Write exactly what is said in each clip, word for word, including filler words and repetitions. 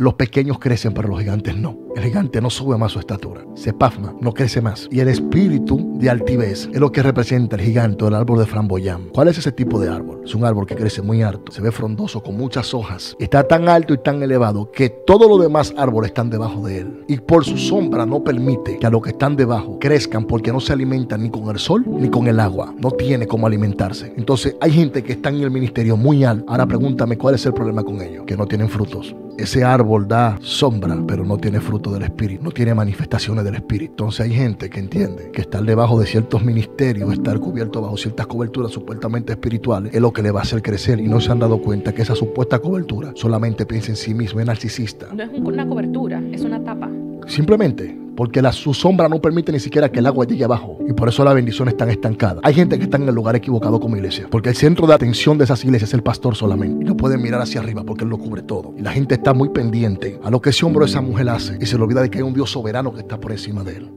Los pequeños crecen, pero los gigantes no. El gigante no sube más su estatura. Se pasma, no crece más. Y el espíritu de altivez es lo que representa el gigante del árbol de framboyán. ¿Cuál es ese tipo de árbol? Es un árbol que crece muy alto, se ve frondoso, con muchas hojas. Está tan alto y tan elevado que todos los demás árboles están debajo de él. Y por su sombra no permite que a los que están debajo crezcan, porque no se alimentan ni con el sol ni con el agua. No tiene cómo alimentarse. Entonces hay gente que está en el ministerio muy alto. Ahora pregúntame cuál es el problema con ellos, que no tienen frutos. Ese árbol da sombra, pero no tiene fruto del Espíritu, no tiene manifestaciones del Espíritu. Entonces hay gente que entiende que estar debajo de ciertos ministerios, estar cubierto bajo ciertas coberturas supuestamente espirituales, es lo que le va a hacer crecer, y no se han dado cuenta que esa supuesta cobertura solamente piensa en sí mismo, es narcisista. No es una cobertura, es una tapa. Simplemente, porque la, su sombra no permite ni siquiera que el agua llegue abajo. Y por eso la bendición es tan estancada. Hay gente que está en el lugar equivocado como iglesia, porque el centro de atención de esas iglesias es el pastor solamente. Y no pueden mirar hacia arriba porque él lo cubre todo. Y la gente está muy pendiente a lo que ese hombre o esa mujer hace, y se le olvida de que hay un Dios soberano que está por encima de él.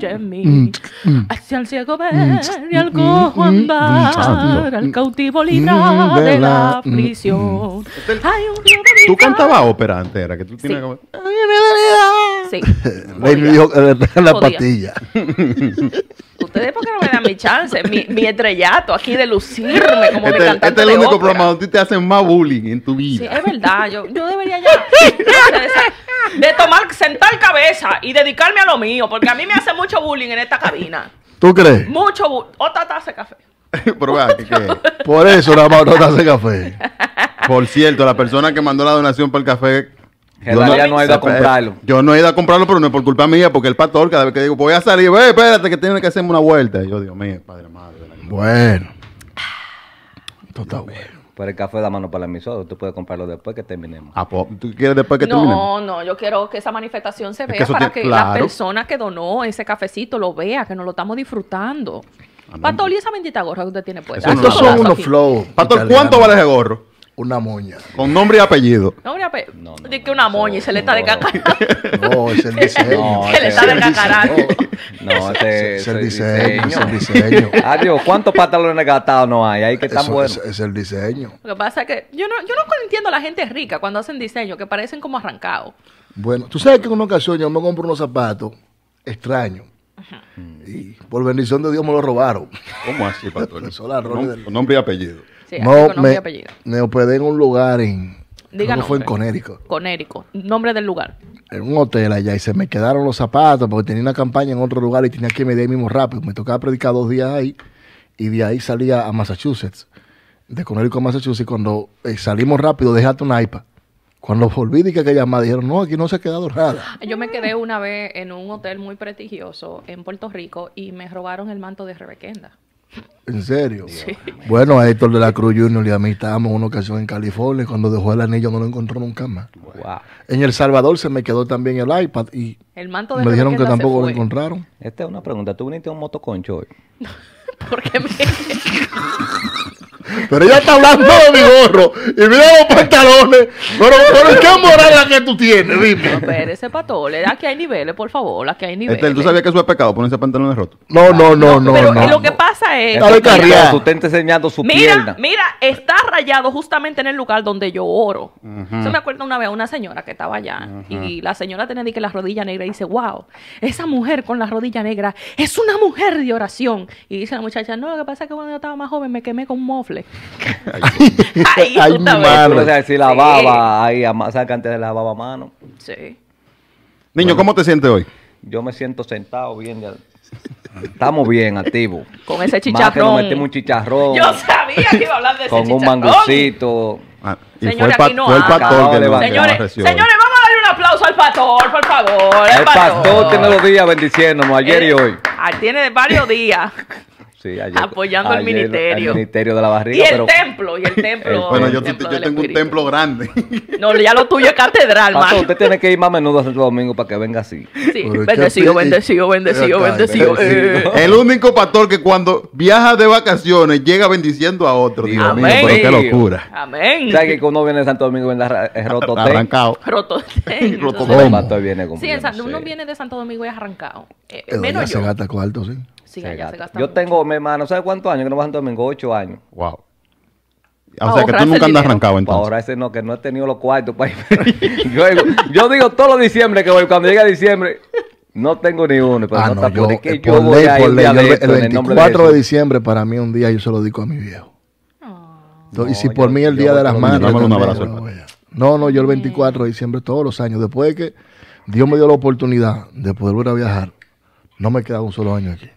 En mí. Hacia el ciego ver y al cojo andar, al cautivo librar de la prisión. Tú cantabas ópera antes, era que tú tienes como... Sí. Le dijo la patilla. Ustedes porque no me dan mi chance, mi, mi estrellato aquí de lucirme como este, mi cantante. Este es el único programa donde te hacen más bullying en tu vida. Sí, es verdad, yo, yo debería ya de, de tomar, sentar cabeza y dedicarme a lo mío, porque a mí me hace mucho bullying en esta cabina. ¿Tú crees? Mucho bullying. Otra taza de café. Pero vea, ¿qué, qué? Por eso nada más otra taza de café. Por cierto, la persona que mandó la donación para el café... Gedalia no, no ha ido a comprarlo. Yo no he ido a comprarlo, pero no es por culpa mía, porque el pastor cada vez que digo, voy a salir, ve, espérate que tiene que hacerme una vuelta. Y yo digo, mire, padre, madre. Bueno. Esto está bueno. Pero el café da mano para el emisor, tú puedes comprarlo después que terminemos. Ah, ¿tú quieres después que no, terminemos? No, no, yo quiero que esa manifestación se es vea que para que claro. La persona que donó ese cafecito lo vea, que nos lo estamos disfrutando. Andando. Pastor, ¿y esa bendita gorra que usted tiene puesta? Estos son unos flow. Pastor, ¿cuánto vale ese gorro? Una moña. Con nombre y apellido. Nombre y apellido. No, no, Dice que una moña no, y se le está no, de cacarado. No, es el diseño. No, se le está de cacarado. No, ese es el diseño. Es el diseño. Adiós, ¿cuántos pantalones gastados no hay? Ahí que están buenos. Es, es el diseño. Lo que pasa es que yo no, yo no entiendo a la gente rica cuando hacen diseño, que parecen como arrancados. Bueno, tú sabes que en una ocasión yo me compro unos zapatos extraños. Ajá. Y por bendición de Dios me los robaron. ¿Cómo así, pastor? Nom del... Nombre y apellido. Sí, no, me, me operé en un lugar en... Diga no fue en Conérico. Conérico, nombre del lugar. En un hotel allá y se me quedaron los zapatos porque tenía una campaña en otro lugar y tenía que medir ahí mismo rápido. Me tocaba predicar dos días ahí y de ahí salía a Massachusetts. De Conérico a Massachusetts. Cuando eh, salimos rápido, dejaste un iPad. Cuando volví dije que llamaba, dijeron, no, aquí no se ha quedado nada. Yo me quedé una vez en un hotel muy prestigioso en Puerto Rico y me robaron el manto de Rebequenda. ¿En serio? Sí. Bueno, a Héctor de la Cruz Junior y a mí estábamos en una ocasión en California. Cuando dejó el anillo no lo encontró nunca más. Wow. En El Salvador se me quedó también el iPad y el manto de me dijeron que tampoco lo encontraron. Esta es una pregunta. ¿Tú viniste a un motoconcho hoy? Porque me... Pero ella está hablando de mi gorro y mira los pantalones. Pero, pero ¿qué moral la que tú tienes? Dime. No, pero ese patón, aquí hay niveles, por favor, aquí hay niveles. Estel, ¿tú sabías que eso es pecado ponerse pantalones rotos? No, no, no, no. Pero no, no, lo que pasa es... Está descarriado. Tú te enseñando su mira, pierna. Mira, está rayado justamente en el lugar donde yo oro. Uh -huh. Yo me acuerdo una vez a una señora que estaba allá uh -huh. y la señora tenía que la rodilla negra y dice, wow, esa mujer con la rodilla negra es una mujer de oración. Y dice la muchacha, no, lo que pasa es que cuando yo estaba más joven me quemé con un mofle. Ay, ay, malo. O sea, si la baba, ahí, saca antes de la baba mano. Sí. Niño, bueno, ¿cómo te sientes hoy? Yo me siento sentado bien. Ya. Estamos bien, activos. Con ese chicharrón. Más que metimos un chicharrón. Yo sabía que iba a hablar de ese chicharrón. Con un mangocito. Ah, y señores, fue el, no fue el pastor que levantó. Señores, señores, vamos a darle un aplauso al pastor, por favor. El, el pastor. pastor tiene los días bendiciéndonos, ayer el, y hoy. Tiene varios días. Sí, ayer, apoyando ayer, el ministerio. El ministerio de la barriga. Y el pero... templo, y el templo. Bueno, el yo, templo yo tengo un templo grande. No, ya lo tuyo es catedral, Pato, man. Usted tiene que ir más a menudo a Santo Domingo para que venga así. Sí, bendecido, bendecido, bendecido, bendecido. El único pastor que cuando viaja de vacaciones llega bendiciendo a otro. Dios amén. Mío, pero qué locura. Amén. ¿Sabes que uno viene de Santo Domingo en la, es rototé? Arrancado. Rototé. Rototé. Viene sí, el, uno viene de Santo Domingo y es arrancado. Eh, menos yo. Se gasta cuarto, sí. Sí, allá gata. se gastan. Yo tengo, mi hermano, ¿sabes cuántos años que no vas a Santo Domingo? Ocho años. Wow. O sea, que tú nunca andas arrancado, entonces. Ahora ese no, que no he tenido los cuartos para ir. yo, digo, yo digo todos los diciembre que voy, cuando llega diciembre, no tengo ni uno. Pero ah, no, no yo, por que yo voy a ir el veinticuatro de diciembre, para mí un día, yo se lo digo a mi viejo. Oh. Entonces, no, y si por yo, mí el día de las madres. Un abrazo. No, no, yo el veinticuatro de diciembre todos los años. Después de que Dios me dio la oportunidad de poder volver a viajar, no me quedaba un solo año aquí.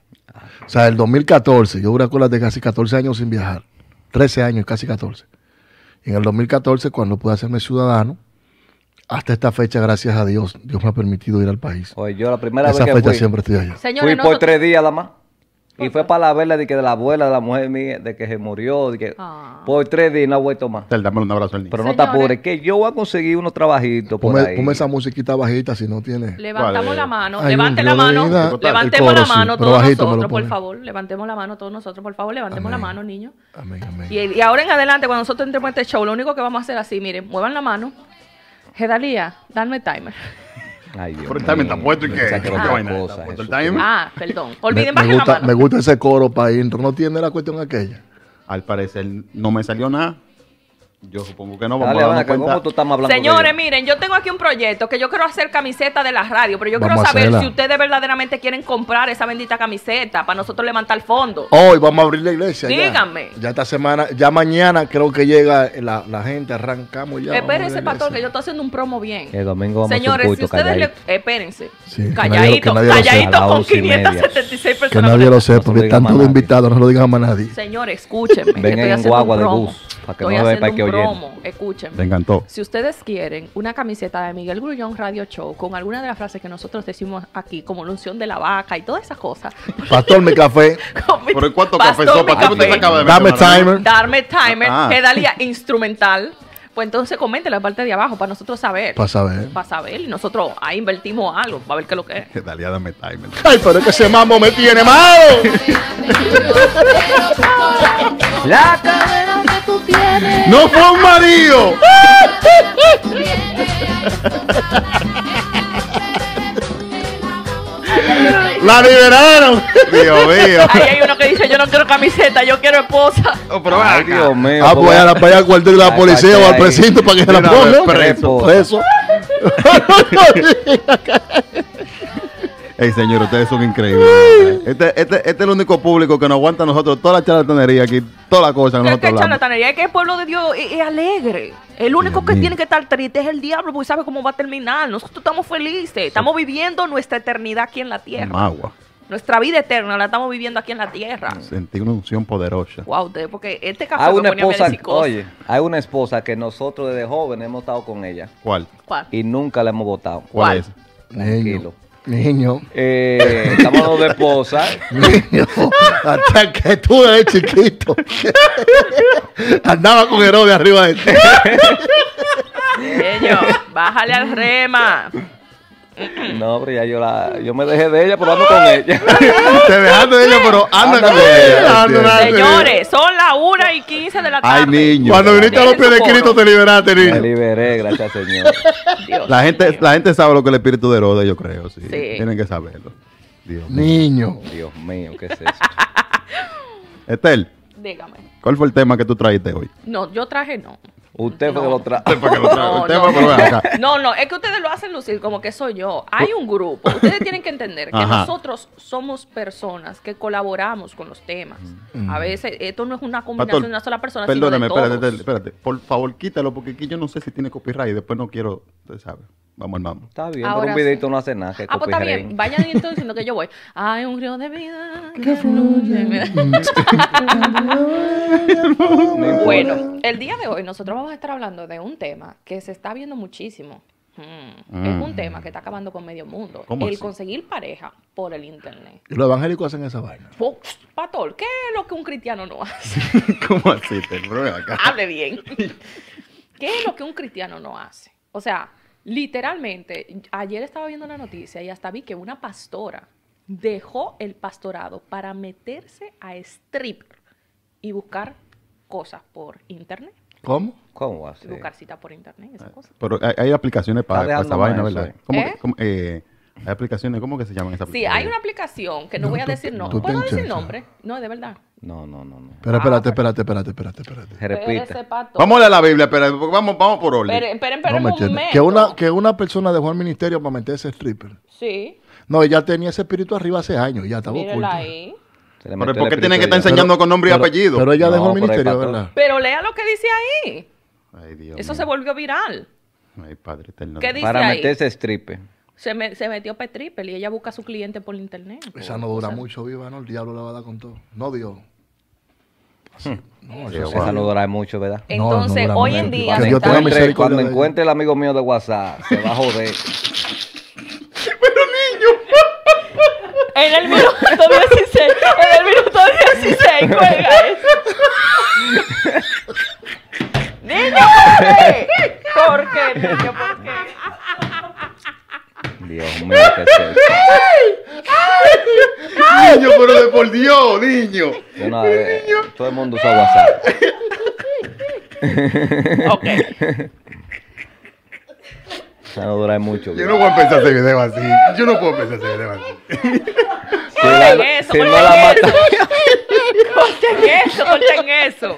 O sea, el dos mil catorce, yo duré con las de casi catorce años sin viajar. trece años, casi catorce. En el dos mil catorce, cuando pude hacerme ciudadano, hasta esta fecha, gracias a Dios, Dios me ha permitido ir al país. Oye, yo la primera Esa vez que fecha fui, siempre estoy allá. Señores, fui nosotros... por tres días nada más. Y fue para la vela de que de la abuela de la mujer mía, de que se murió, de que ah. por tres días no ha vuelto más. Dame un abrazo al niño. Pero señores, no está pobre, que yo voy a conseguir unos trabajitos por ahí. Ponme esa musiquita bajita si no tiene. Levantamos la mano, Ay, levante la mano, levantemos la mano todos nosotros, por favor. Levantemos la mano todos nosotros, por favor, levantemos amén. la mano, niños. Amén, amén. Y, y ahora en adelante, cuando nosotros entremos en este show, lo único que vamos a hacer así, miren, muevan la mano. Gedalia, dame timer. Ay, Dios, pero el timing está puesto y que el timing. Ah, perdón. Olviden bajar la mano. Me gusta ese coro para intro. No tiene la cuestión aquella. Al parecer no me salió nada. Yo supongo que no. Vamos Dale, a darnos cuenta. ¿Cómo tú estás hablando Señores, miren, yo tengo aquí un proyecto que yo quiero hacer camiseta de la radio, pero yo vamos quiero saber si ustedes verdaderamente quieren comprar esa bendita camiseta para nosotros levantar el fondo. Hoy vamos a abrir la iglesia. Díganme. Ya, ya esta semana, ya mañana creo que llega la, la gente, arrancamos ya. Espérense, pastor, que yo estoy haciendo un promo bien. El domingo vamos Señores, a un culto, si ustedes calladito. le... Espérense. Sí, calladito, calladito con quinientas setenta y seis personas. Que nadie lo sepa, porque tanto de invitados, no lo digan a nadie. Señores, escúchenme. Vengan en guagua de bus, para que no vean que promo, escúchenme. Me encantó. Si ustedes quieren una camiseta de Miguel Grullón Radio Show con alguna de las frases que nosotros decimos aquí, como la unción de la vaca y todas esas cosas. Pastor, mi café. Mi, ¿Pero cuánto pastor, café sopa? ¿Tú te acabas de Dame timer. Darme timer. Ah. Gedalia instrumental. Pues entonces comenten la parte de abajo para nosotros saber. Para saber. Para saber. Y nosotros ahí invertimos algo para ver qué es lo que es. Gedalia, dame timer. Ay, pero es que ese mambo me tiene malo. La cadena que tú tienes. No fue un marido. La liberaron. Dios mío. Ahí hay uno que dice, yo no quiero camiseta, yo quiero esposa. Oh, pero Ay, acá. Dios mío. Ah, pues a la playa cuartel de la policía o al precinto para que se la pongan. Preso. Preso. Ey, señor, ustedes son increíbles. Este, este, este es el único público que nos aguanta a nosotros toda la charlatanería aquí, toda la cosa que nosotros hablamos. Charlatanería es que el pueblo de Dios es, es alegre. El único Dios que mío. tiene que estar triste es el diablo, porque sabe cómo va a terminar. Nosotros estamos felices, sí. estamos viviendo nuestra eternidad aquí en la tierra. Magua. Nuestra vida eterna la estamos viviendo aquí en la tierra. Sentí una unción poderosa. Wow, porque este café hay una me ponía esposa, Oye, hay una esposa que nosotros desde jóvenes hemos estado con ella. ¿Cuál? ¿Cuál? Y nunca la hemos votado. ¿Cuál, ¿Cuál es? Tranquilo. Niño, eh, estamos dos de esposa. Niño, hasta que tú eres chiquito andaba con Herodes arriba de ti. Niño, bájale al rema. No, pero ya yo la, yo me dejé de ella, pero ando con ella. Te dejaste de ella, pero anda, anda con ella. ella. Señores, son las una y quince de la tarde. Ay, niño. Cuando viniste a los pies de Cristo te liberaste, niño. Me liberé, gracias, Señor. Dios la gente, Dios. la gente sabe lo que es el espíritu de Herodes, yo creo, sí. sí. Tienen que saberlo. Dios niño. Mío. Dios mío, ¿qué es eso? Estel. Dígame. ¿Cuál fue el tema que tú trajiste hoy? No, yo traje no. Usted fue no. que lo trajo. Usted fue que lo trajo. No, no. no, no, es que ustedes lo hacen lucir como que soy yo. Hay un grupo. Ustedes tienen que entender que Ajá. nosotros somos personas que colaboramos con los temas. Mm. A veces esto no es una combinación de una sola persona. Perdóname, sino de todos. espérate, espérate. Por favor, quítalo porque aquí yo no sé si tiene copyright y después no quiero, usted sabe. Vamos al mambo. Está bien, Ahora pero un videito sí. no hace nada. Que ah, pues está bien. Vayan entonces diciendo que yo voy. Hay un río de vida que fluye. Bueno, el día de hoy nosotros vamos a estar hablando de un tema que se está viendo muchísimo. Hmm. Mm. Es un tema que está acabando con medio mundo. El así? conseguir pareja por el internet. Los evangélicos hacen esa vaina. Oh, Pastor, ¿qué es lo que un cristiano no hace? ¿Cómo así? Te prueba acá. Hable bien. ¿Qué es lo que un cristiano no hace? O sea... Literalmente, ayer estaba viendo una noticia y hasta vi que una pastora dejó el pastorado para meterse a stripper y buscar cosas por internet. ¿Cómo? ¿Cómo así? Buscar citas por internet, esas cosas. Pero hay, hay aplicaciones para, para esa vaina, ¿verdad? ¿Cómo, ¿Eh? ¿cómo, eh, Hay aplicaciones, ¿cómo que se llaman esas aplicaciones? Sí, hay una aplicación que no, no voy a tú, decir, no puedo decir nombre, no, de verdad. No, no, no, no. Pero espérate, espérate, espérate, espérate, espérate. Repite. Vamos a leer la Biblia, espérate, vamos, vamos por orden. Esperen, esperen, esperen un momento. Que una, que una persona dejó el ministerio para meterse stripper. Sí. No, ella tenía ese espíritu arriba hace años, ya estaba oculta. Mírala ahí. Pero ¿por qué tienen que estar enseñando con nombre y apellido? Pero ella dejó el ministerio, ¿verdad? Pero lea lo que dice ahí. Ay, Dios mío. Eso se volvió viral. Ay, Padre eterno. ¿Qué dice ahí? Para meterse stripper. Se, me, se metió petripel y ella busca a su cliente por internet. Esa no dura o sea, mucho, viva, ¿no? El diablo la va a dar con todo. No, Dios. Hmm. No, Dios esa vale. no dura mucho, ¿verdad? Entonces, no, no hoy en día... Cuando, cuando, encuentre, cuando encuentre el amigo mío de WhatsApp, se va a joder. Pero niño... en el minuto dieciséis, en el minuto dieciséis, cuelga eso. ¡Niño, joder! ¿Por qué, niño? ¿Por qué? Dios mío, ¿qué es eso? Niño, pero de por Dios, niño. Una vez, niño. Todo el mundo usa WhatsApp. Ok. Ya no dura mucho. Yo no puedo empezar ese video así. Yo no puedo empezar ese video así. Corten eso, corten eso, corten eso.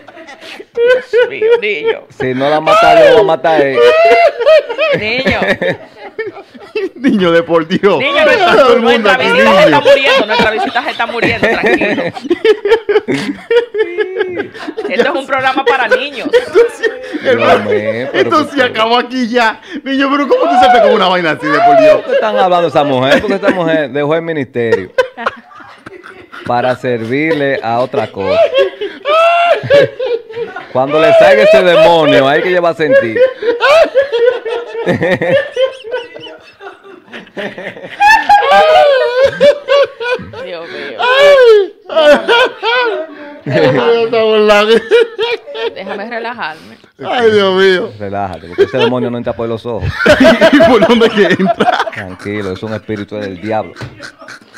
Dios mío, niño. Si no la mata, yo la mata a él. Niño. Niño de por Dios. Niño, nuestra, nuestra visita se está muriendo. Nuestra visita se está muriendo, tranquilo. Esto es un programa para niños. Esto se acabó aquí ya. Niño, pero ¿cómo tú sabes con una vaina así de por Dios? ¿Por qué están hablando esa mujer? Porque esta mujer dejó el ministerio para servirle a otra cosa. Cuando le salga ese demonio, ahí que ella va a sentir. Dios mío. Déjame, déjame relajarme. Ay, Dios mío. Relájate, porque ese demonio no entra por los ojos. ¿Y por dónde que entra? Tranquilo, es un espíritu del diablo.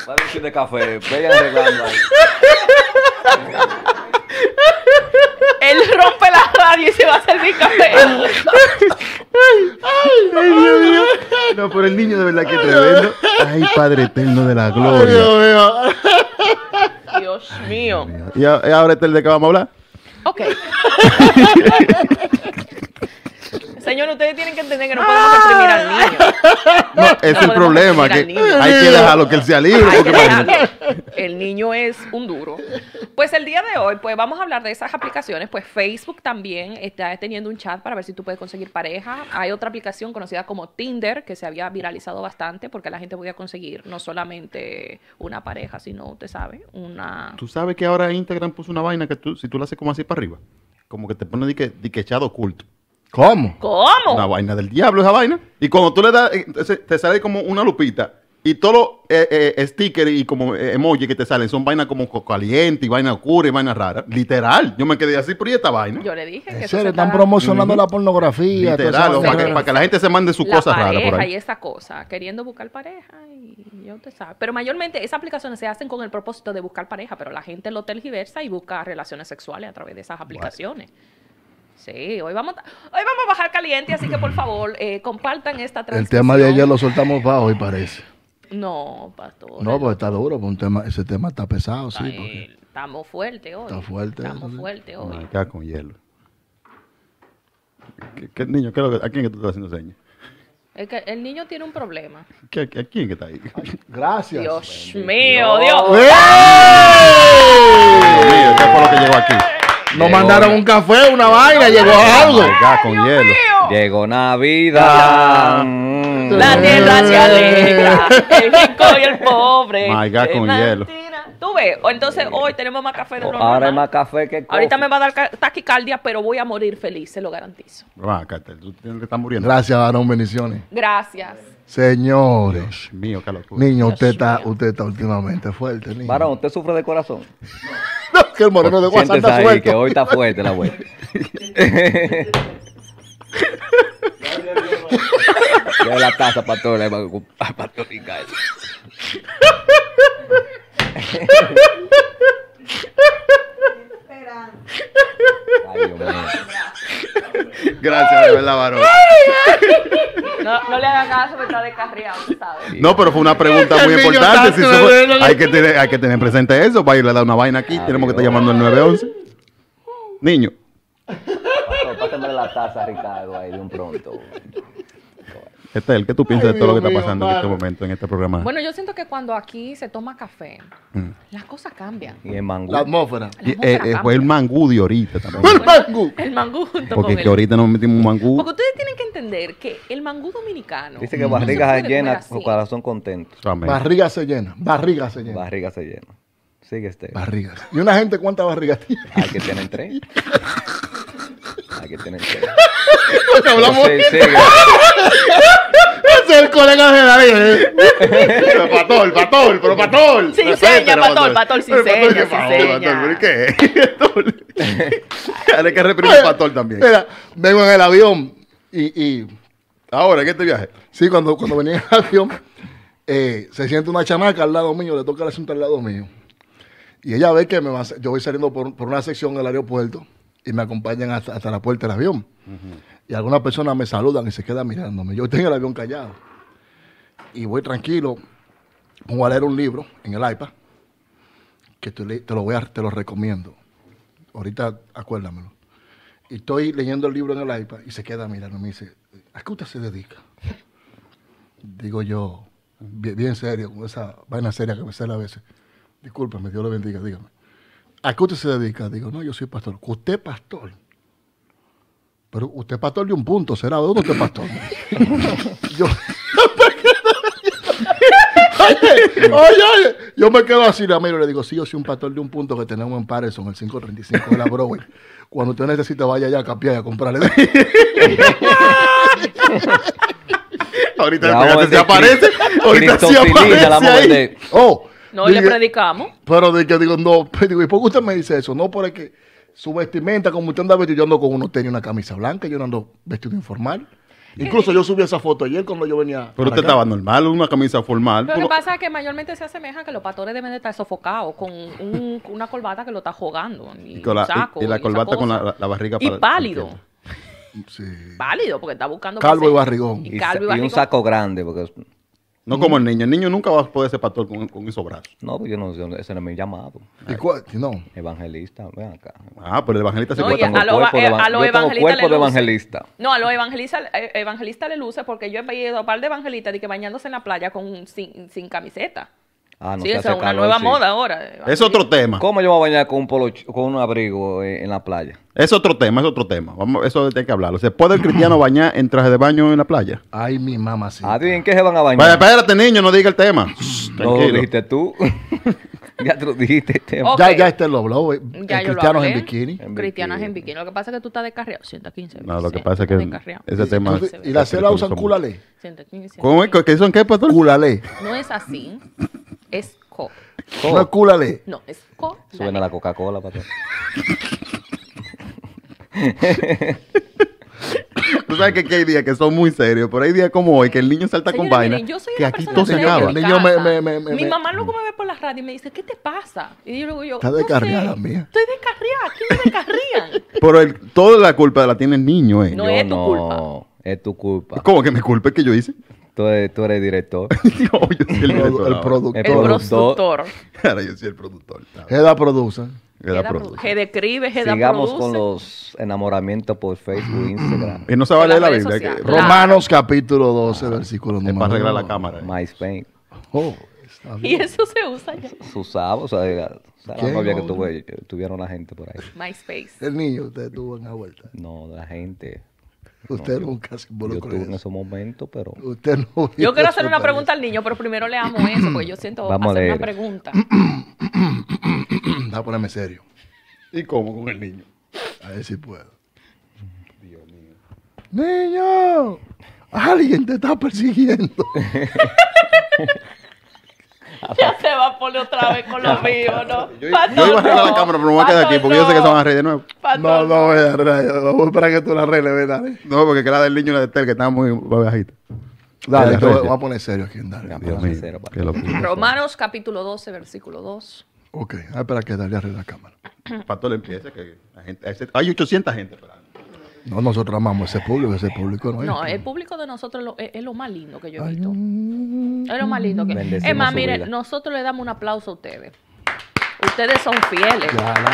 Va a decir de café, vayan arreglando ahí. Él rompe la radio y se va a servir café. Ay, Dios mío. No, pero el niño de verdad que tremendo. Ay, Padre eterno de la gloria. Dios mío. Dios mío. ¿Y ahora es el de que vamos a hablar? Ok. Señor, ustedes tienen que entender que no podemos reprimir al niño. No, no es el problema, que hay que dejarlo que él sea libre. Porque el niño es un duro. Pues el día de hoy, pues vamos a hablar de esas aplicaciones. Pues Facebook también está teniendo un chat para ver si tú puedes conseguir pareja. Hay otra aplicación conocida como Tinder, que se había viralizado bastante porque la gente podía conseguir no solamente una pareja, sino, usted sabe, una... ¿Tú sabes que ahora Instagram puso una vaina que tú, si tú la haces como así para arriba, como que te pone dique, dique echado oculto? ¿Cómo? ¿Cómo? Una vaina del diablo esa vaina. Y cuando tú le das, te sale como una lupita. Y todos los eh, eh, stickers y como eh, emoji que te salen son vainas como caliente y vainas oscuras y vainas raras. Literal. Yo me quedé así por esta vaina. Yo le dije que... Se están está... promocionando mm-hmm. la pornografía. Literal. Todo para, que, para que la gente se mande sus la cosas raras por ahí. Y esa cosa. Queriendo buscar pareja. Y yo te sabe. Pero mayormente esas aplicaciones se hacen con el propósito de buscar pareja. Pero la gente lo tergiversa y busca relaciones sexuales a través de esas aplicaciones. Wow. Sí, hoy vamos, hoy vamos a bajar caliente, así que por favor, eh, compartan esta transmisión. El tema de ayer lo soltamos para hoy, parece. No, pastor. No, porque está duro, porque un tema, ese tema está pesado, está sí. Porque estamos fuertes hoy. Está fuerte. Estamos ¿sí? fuertes hoy. Acá con hielo. ¿Qué, qué niño? ¿Qué es lo que, ¿A quién que tú estás haciendo señas? El, que, el niño tiene un problema. ¿Qué, ¿A quién que está ahí? Ay, gracias. Dios Bendito. mío, Dios. Dios mío, ¿qué fue lo que llegó aquí? Nos llegó, mandaron un café, una vaina, llegó algo. Acá con hielo. Mío. Llegó Navidad. La tierra se alegra. El rico y el pobre. My God, con hielo. Tú ves, entonces hoy tenemos más café de normal. Ahora hay más café que coffee. Ahorita me va a dar taquicardia, pero voy a morir feliz, se lo garantizo. Ah, Carter, tú tienes que estar muriendo. Gracias, varón, bendiciones. Gracias. Señores. Dios mío, qué locura. Niño, usted está, usted está últimamente fuerte, niño. Varón, ¿usted sufre de corazón? No, que el moreno de WhatsApp está fuerte. Que hoy está fuerte la vuelta. Lleva la taza para todo, para todo y cae. Ay, Dios mío. Gracias, de verdad, varón. No, no le hagan caso que está descarriado, ¿sabes? No, pero fue una pregunta muy importante. Si somos, hay, que tener, hay que tener presente eso. Para irle a dar una vaina aquí. Ay, tenemos Dios. Que estar llamando al nueve once. Niño. Pásenme la taza, Ricardo, ahí de un pronto. Estel, ¿qué tú piensas Ay, de todo mío, lo que está pasando mío, en este momento, en este programa? Bueno, yo siento que cuando aquí se toma café, mm. las cosas cambian. Y el mangú. La atmósfera. La atmósfera eh, eh, fue el mangú de ahorita también. ¡El mangú! El mangú junto Porque con que el... ahorita nos metimos un mangú. Porque ustedes tienen que entender que el mangú dominicano... Dice que barriga se llena, su corazón contento. Barriga se llena, barriga se llena. Barriga se llena. Sigue Estel. Barrigas. ¿Y una gente cuántas barrigas tiene? Hay que tienen tres. Hay que tener tres. Porque hablamos... Es el colega de David. Pero patol, patol, pero patol. Sí, seña, patol, patol, sí, seña, patol. ¿Qué es? Hay que reprimir patol también. Mira, vengo en el avión y... y ahora, ¿qué este viaje? Sí, cuando, cuando venía en el avión, eh, se siente una chamaca al lado mío, le toca el asunto al lado mío. Y ella ve que me va, yo voy saliendo por, por una sección del aeropuerto y me acompañan hasta, hasta la puerta del avión. Uh-huh. Y algunas personas me saludan y se quedan mirándome. Yo tengo el avión callado. Y voy tranquilo, voy a leer un libro en el iPad, que te, te, lo, voy a, te lo recomiendo. Ahorita acuérdamelo. Y estoy leyendo el libro en el iPad y se queda mirándome y me dice, ¿a qué usted se dedica? Digo yo, bien, bien serio, con esa vaina seria que me sale a veces. Discúlpame, Dios lo bendiga, dígame. ¿A qué usted se dedica? Digo, no, yo soy pastor. ¿Usted es pastor? Pero usted es pastor de un punto, ¿será? ¿Dónde usted es pastor? yo... oye, oye, oye, yo me quedo así, la miro y le digo, sí, yo soy un pastor de un punto que tenemos en Patterson, el cinco treinta y cinco de la Broadway. Cuando usted necesita, vaya allá a campear y a comprarle. Ahorita se sí aparece, ahorita se sí aparece ahí. De... Oh, no dije, le predicamos. Pero de que digo, no, digo, ¿y por qué usted me dice eso? No, porque su vestimenta, como usted anda vestido, yo ando con unos tenis, una camisa blanca, yo no ando vestido informal. Incluso yo subí esa foto ayer cuando yo venía. Pero usted acá estaba normal, una camisa formal. Pero lo que pasa es que mayormente se asemeja que los pastores deben de estar sofocados con un, una corbata que lo está jugando. Y, y, con la, saco, y, y la corbata y con la, la barriga. Y para, pálido. Sí. Pálido, porque está buscando. Calvo y barrigón. Y, y, calvo y, barrigón. Y un saco grande, porque... No como el niño. El niño nunca va a poder ser pastor con, con esos brazos. No, pues yo no sé. Ese no me llamaba. ¿Y cuál? No. Evangelista. Ven acá. Ah, pero el evangelista se puede... No, a los cuerpos de evangelista. No, a los evangelistas evangelista le luce porque yo he visto a un par de evangelistas de que bañándose en la playa con sin, sin camiseta. Ah, no. Sí, esa es una nueva moda ahora. Es otro tema. ¿Cómo yo me voy a bañar con un polo, con un abrigo eh, en la playa? Es otro tema, es otro tema. Vamos, eso hay que hablarlo. ¿Se puede el cristiano bañar en traje de baño en la playa? Ay, mi mamá, sí. ¿A ti en qué se van a bañar? Vale, espérate, niño, no diga el tema. No lo dijiste tú. Ya te lo dijiste el tema. Okay. Ya, ya este lo habló. Eh. Ya yo cristianos lo en bikini. En cristianas bikini. en bikini. Lo que pasa es que tú estás descarriado. ciento quince. No, lo que pasa es que descarriado. Ese y, tema. Tú, ¿y la cela usan culalé? ciento quince. ¿Cómo es? ¿Qué son qué, pastor? Culalé. No es así. Es co. Co. No es culale. No, es co. Suena la Coca-Cola, patrón. Tú sabes que aquí hay días que son muy serios, pero hay días como hoy que el niño salta con vaina, que aquí todo se acaba. Mi mamá luego me ve por la radio y me dice, ¿qué te pasa? Y yo luego yo, está descarriada mía. Estoy descarriada, ¿quién me descarrían? Pero el, toda la culpa la tiene el niño, ¿eh? No es tu culpa. Es tu culpa. ¿Cómo que me culpa? ¿Es que yo hice? Tú eres, tú eres director. No, yo soy el, director, el productor. El productor. Ahora yo soy el productor. Geda produce. Geda produce. Geda escribe, Geda produce. Sigamos con los enamoramientos por Facebook, Instagram. Y no se vale la Biblia. Que... Romanos claro. capítulo doce, ah, versículo número uno. Para arreglar la cámara. Eh. MySpace. Oh, y eso se usa ya. Susaba, o sea, la novia que tuve, tuvieron la gente por ahí. MySpace. El niño, usted tuvo una vuelta. No, la gente... Usted no, nunca se involucró en ese momento, pero... Usted no yo quiero hacer una pregunta eso. al niño, pero primero le amo eso, porque yo siento Vamos hacer una pregunta. Voy a ponerme serio. ¿Y cómo con el niño? A ver si puedo. Dios mío. ¡Niño! ¡Alguien te está persiguiendo! Ya se va a poner otra vez con los míos, ¿no? Yo, yo iba a arreglar la cámara, pero me voy a quedar aquí porque no. yo sé que se van a reír de nuevo. No, no voy a arreglar. No voy para que tú la arregles, ¿verdad? No, porque que la del niño y la de Estel, que está muy bajita. Dale, yo voy a poner serio aquí. Dale. Dios mío, cero, Romanos capítulo doce, versículo dos. Ok, a ver, para que Dalia arregle la cámara. Para todo le empiece, que la gente... Hay ochocientas gente esperando. No, nosotros amamos ese público, ese público no es. No, el público de nosotros lo, es, es lo más lindo que yo he visto. Ay, es lo más lindo que. Bendecimos. Es más, mire, nosotros le damos un aplauso a ustedes. Ustedes son fieles. Claro.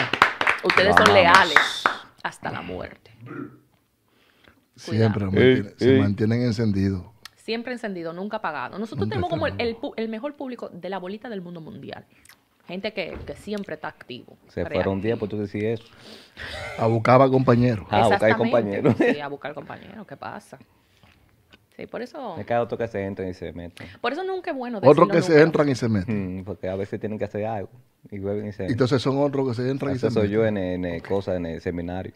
Ustedes Vamos. son leales hasta la muerte. Siempre mantiene, eh, se eh. mantienen encendidos. Siempre encendido, nunca apagado. Nosotros nunca tenemos como el, el, el mejor público de la bolita del mundo mundial. Gente que, que siempre está activo. Se fueron un día, pues tú decías eso. A buscar compañeros. A buscar compañeros. Sí, a buscar compañeros. ¿Qué pasa? Sí, por eso... Es cada otro que se entran y se meten. Por eso nunca es bueno decirlo. Otros que se entran y se meten. Mm, porque a veces tienen que hacer algo. Y beben y se meten. Entonces son otros que se entran y se meten. Eso soy yo en, en okay. cosas, en el seminario.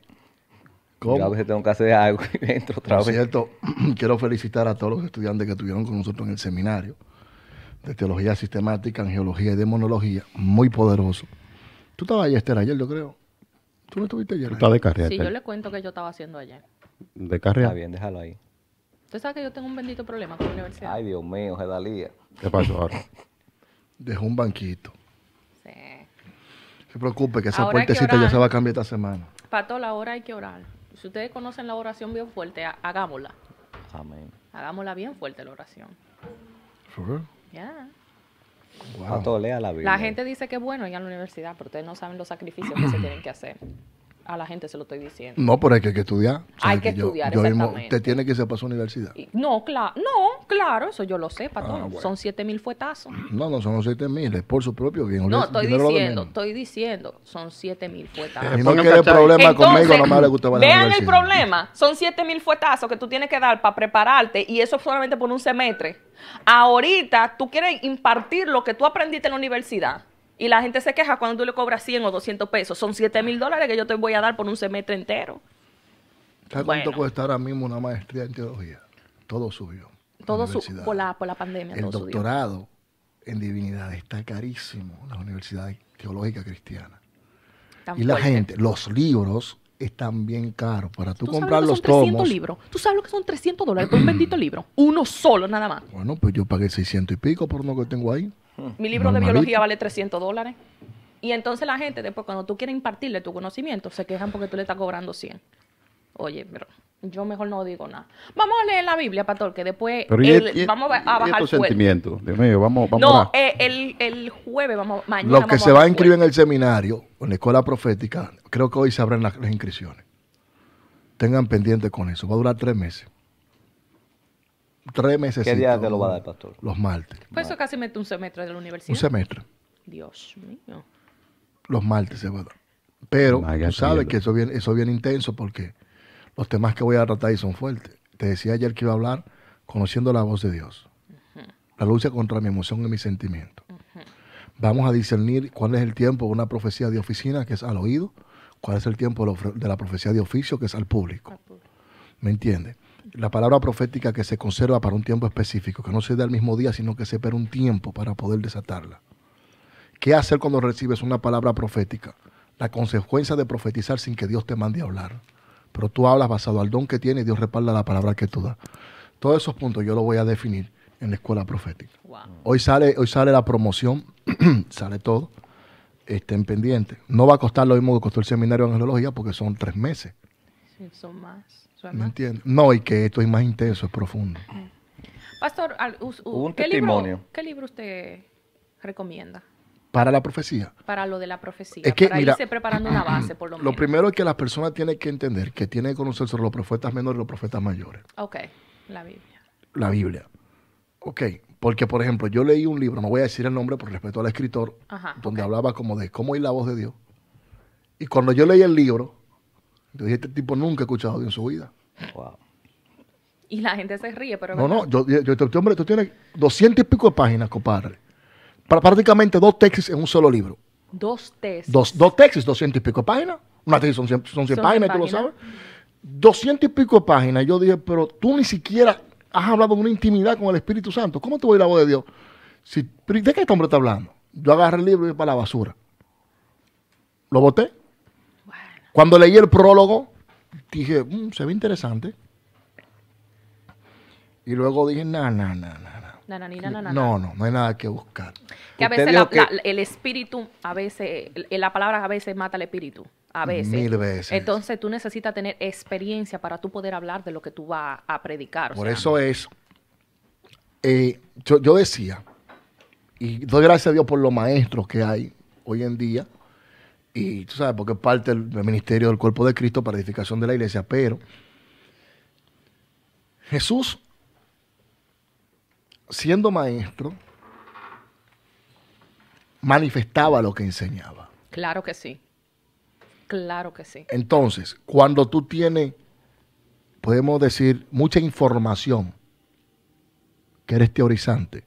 ¿Cómo? Yo a veces tengo que hacer algo y entro otra vez. Por cierto, quiero felicitar a todos los estudiantes que estuvieron con nosotros en el seminario de Teología Sistemática, Angiología y Demonología, muy poderoso. Tú estabas allá, Esther, ayer, yo creo. ¿Tú no estuviste ayer? Tú estabas de carrera. Sí, yo le cuento que yo estaba haciendo ayer. ¿De carrera? Está bien, déjalo ahí. Tú sabes que yo tengo un bendito problema con la universidad. Ay, Dios mío, Gedalia. ¿Qué pasó ahora? Dejó un banquito. Sí. No se preocupe que esa puertecita ya se va a cambiar esta semana. Pato, la hora hay que orar. Si ustedes conocen la oración bien fuerte, hagámosla. Amén. Hagámosla bien fuerte la oración. ¿Sure? Ya. Yeah. Wow. La, la gente dice que es bueno ir a la universidad, pero ustedes no saben los sacrificios que se tienen que hacer. A la gente se lo estoy diciendo. No, pero hay que, hay que estudiar. O sea, hay que, que estudiar, yo, yo exactamente. Mismo, ¿te tiene que ser para su universidad? Y, no, claro, no, claro, eso yo lo sé, Pato. Ah, bueno. Son siete mil fuetazos. No, no, son siete mil, es por su propio bien. No, estoy diciendo, estoy diciendo, son siete mil fuetazos. Si no quiere problema conmigo, nomás le gusta valer. Vean el problema, son siete mil fuetazos que tú tienes que dar para prepararte y eso solamente por un semestre. Ahorita tú quieres impartir lo que tú aprendiste en la universidad. Y la gente se queja cuando tú le cobras cien o doscientos pesos. Son siete mil dólares que yo te voy a dar por un semestre entero. ¿Sabes bueno. cuánto cuesta ahora mismo una maestría en teología? Todo subió. Todo subió por la, por la pandemia. El todo doctorado subió. En divinidad está carísimo en las universidades teológicas cristianas. Tan y fuerte. La gente, los libros están bien caros. Para tú, ¿Tú comprar los tomos. Libros? ¿Tú sabes lo que son trescientos dólares por un bendito libro? Uno solo, nada más. Bueno, pues yo pagué seiscientos y pico por uno que tengo ahí. Mi libro de biología vale trescientos dólares. Y entonces la gente, después cuando tú quieres impartirle tu conocimiento, se quejan porque tú le estás cobrando cien. Oye, pero yo mejor no digo nada. Vamos a leer la Biblia, Pastor, que después pero el, y, vamos a bajar el sentimiento. Dios mío, vamos, vamos no, a... eh, el, el jueves, vamos, mañana. Los que vamos se va a inscribir en el seminario, en la escuela profética, creo que hoy se abren las, las inscripciones. Tengan pendiente con eso. Va a durar tres meses. Tres meses. ¿Qué día te lo va a dar, Pastor? Los martes. Pues eso casi mete un semestre de la universidad. Un semestre. Dios mío. Los martes se va a dar. Pero tú sabes que eso es bien, eso es bien intenso porque los temas que voy a tratar ahí son fuertes. Te decía ayer que iba a hablar conociendo la voz de Dios. Uh-huh. La lucha contra mi emoción y mi sentimiento. Uh-huh. Vamos a discernir cuál es el tiempo de una profecía de oficina, que es al oído. Cuál es el tiempo de la profecía de oficio, que es al público. Al público. ¿Me entiendes? La palabra profética que se conserva para un tiempo específico, que no se da al mismo día, sino que se espera un tiempo para poder desatarla. ¿Qué hacer cuando recibes una palabra profética? La consecuencia de profetizar sin que Dios te mande a hablar. Pero tú hablas basado al don que tienes y Dios respalda la palabra que tú das. Todos esos puntos yo los voy a definir en la escuela profética. Wow. Hoy sale, hoy sale la promoción, sale todo. Estén pendientes. No va a costar lo mismo que costó el seminario de angelología porque son tres meses. Sí, son más. ¿Me entiendes? No, y que esto es más intenso, es profundo. Pastor, ¿qué, testimonio? Libro, ¿qué libro usted recomienda? Para la profecía. Para lo de la profecía. Es que, para mira, irse preparando una base, por lo menos. Lo primero es que la persona tiene que entender que tiene que conocer sobre los profetas menores y los profetas mayores. Ok, la Biblia. La Biblia. Ok, porque por ejemplo, yo leí un libro, no voy a decir el nombre por respeto al escritor, Ajá, donde okay. hablaba como de cómo oír la voz de Dios. Y cuando yo leí el libro, yo dije, este tipo nunca ha escuchado a Dios en su vida. Wow. Y la gente se ríe, pero... No, no, yo, yo, este hombre, tú tienes doscientas y pico de páginas, compadre. Para prácticamente dos tesis en un solo libro. Dos tesis. Dos, dos tesis, doscientas y pico de páginas. Una tesis son cien, son cien páginas, tú lo sabes. Doscientas y pico de páginas. Yo dije, pero tú ni siquiera has hablado de una intimidad con el Espíritu Santo. ¿Cómo te voy a ir la voz de Dios? Si, ¿de qué este hombre está hablando? Yo agarré el libro y para la basura. Lo boté. Bueno. Cuando leí el prólogo... Dije, mmm, se ve interesante. Y luego dije, no, no, no, no. Na, na, ni, na, na, na, no, no, no hay nada que buscar. Que a veces la, que... La, el espíritu, a veces, la palabra a veces mata al espíritu. A veces. Mil veces. Entonces tú necesitas tener experiencia para tú poder hablar de lo que tú vas a predicar. Por o sea, eso es, eh, yo, yo decía, y doy gracias a Dios por los maestros que hay hoy en día, y tú sabes, porque es parte del, del ministerio del cuerpo de Cristo para edificación de la iglesia, pero Jesús, siendo maestro, manifestaba lo que enseñaba. Claro que sí. Claro que sí. Entonces, cuando tú tienes, podemos decir, mucha información, que eres teorizante,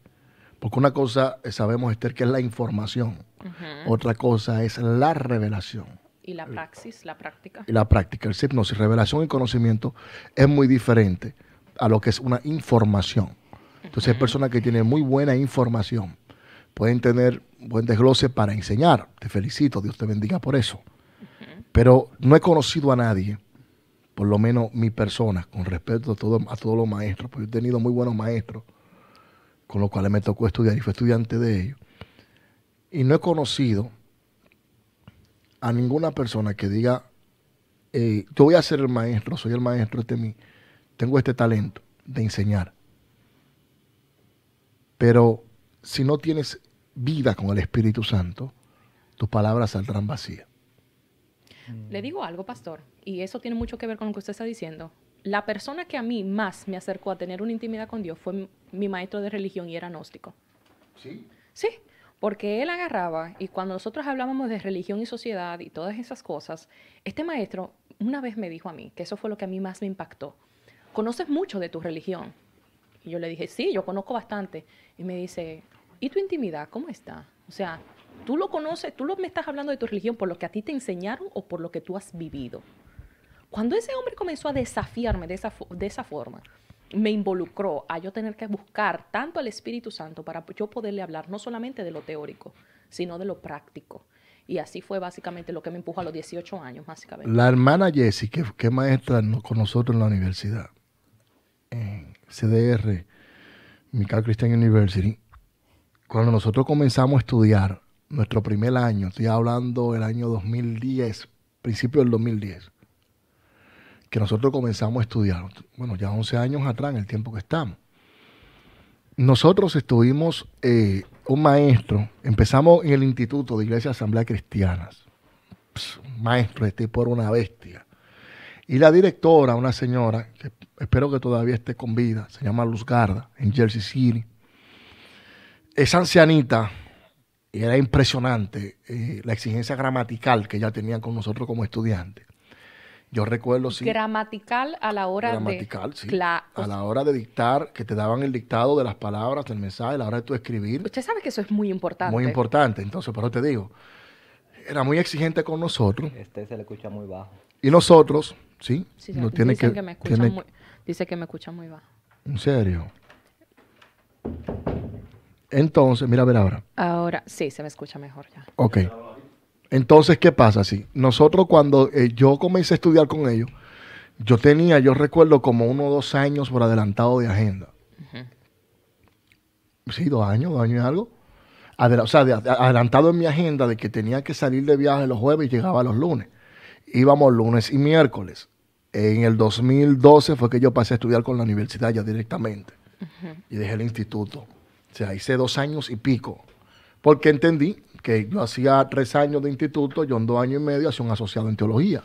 porque una cosa sabemos, Esther, que es la información, uh-huh. otra cosa es la revelación. Y la praxis, la práctica. Y la práctica, el hipnosis, revelación y conocimiento es muy diferente a lo que es una información. Entonces, uh-huh. hay personas que tienen muy buena información, pueden tener buen desglose para enseñar. Te felicito, Dios te bendiga por eso. Pero no he conocido a nadie, por lo menos mi persona, con respecto a, todo, a todos los maestros, porque he tenido muy buenos maestros, con los cuales me tocó estudiar y fui estudiante de ellos. Y no he conocido a ninguna persona que diga, eh, yo voy a ser el maestro, soy el maestro de mí, tengo este talento de enseñar. Pero si no tienes vida con el Espíritu Santo, tus palabras saldrán vacías. Le digo algo, pastor, y eso tiene mucho que ver con lo que usted está diciendo. La persona que a mí más me acercó a tener una intimidad con Dios fue mi maestro de religión y era gnóstico. ¿Sí? Sí, porque él agarraba y cuando nosotros hablábamos de religión y sociedad y todas esas cosas, este maestro una vez me dijo a mí, que eso fue lo que a mí más me impactó, ¿conoces mucho de tu religión? Y yo le dije, sí, yo conozco bastante. Y me dice, ¿y tu intimidad cómo está? O sea... Tú lo conoces, tú lo, me estás hablando de tu religión por lo que a ti te enseñaron o por lo que tú has vivido. Cuando ese hombre comenzó a desafiarme de esa, de esa forma, me involucró a yo tener que buscar tanto al Espíritu Santo para yo poderle hablar no solamente de lo teórico, sino de lo práctico. Y así fue básicamente lo que me empujó a los dieciocho años, básicamente. La hermana Jessie, que, que maestra con nosotros en la universidad, en C D R, Michael Christian University, cuando nosotros comenzamos a estudiar, nuestro primer año, estoy hablando del año dos mil diez, principio del dos mil diez, que nosotros comenzamos a estudiar, bueno, ya once años atrás, en el tiempo que estamos. Nosotros estuvimos, eh, un maestro, empezamos en el Instituto de Iglesias Asamblea Cristianas, Pss, maestro, este tipo era una bestia, y la directora, una señora, que espero que todavía esté con vida, se llama Luz Garda, en Jersey City, esa ancianita, era impresionante eh, la exigencia gramatical que ya tenían con nosotros como estudiantes. Yo recuerdo... Sí, gramatical a la hora gramatical, de... Sí, la, a la hora de dictar, que te daban el dictado de las palabras, del mensaje, a la hora de tú escribir. Usted sabe que eso es muy importante. Muy importante. Entonces, pero te digo, era muy exigente con nosotros. Este se le escucha muy bajo. Y nosotros, ¿sí? sí no tiene que, que me tiene... muy, dice que me escucha muy bajo. ¿En serio? Entonces, mira a ver ahora. Ahora, sí, se me escucha mejor ya. Ok. Entonces, ¿qué pasa? Sí, nosotros cuando eh, yo comencé a estudiar con ellos, yo tenía, yo recuerdo como uno o dos años por adelantado de agenda. Uh-huh. Sí, dos años, dos años y algo. Adela- o sea, de, de, adelantado en mi agenda de que tenía que salir de viaje los jueves y llegaba los lunes. Íbamos lunes y miércoles. En el dos mil doce fue que yo pasé a estudiar con la universidad ya directamente. Uh-huh. Y dejé el instituto. O sea, hice dos años y pico, porque entendí que yo hacía tres años de instituto, yo en dos años y medio hacía un asociado en teología,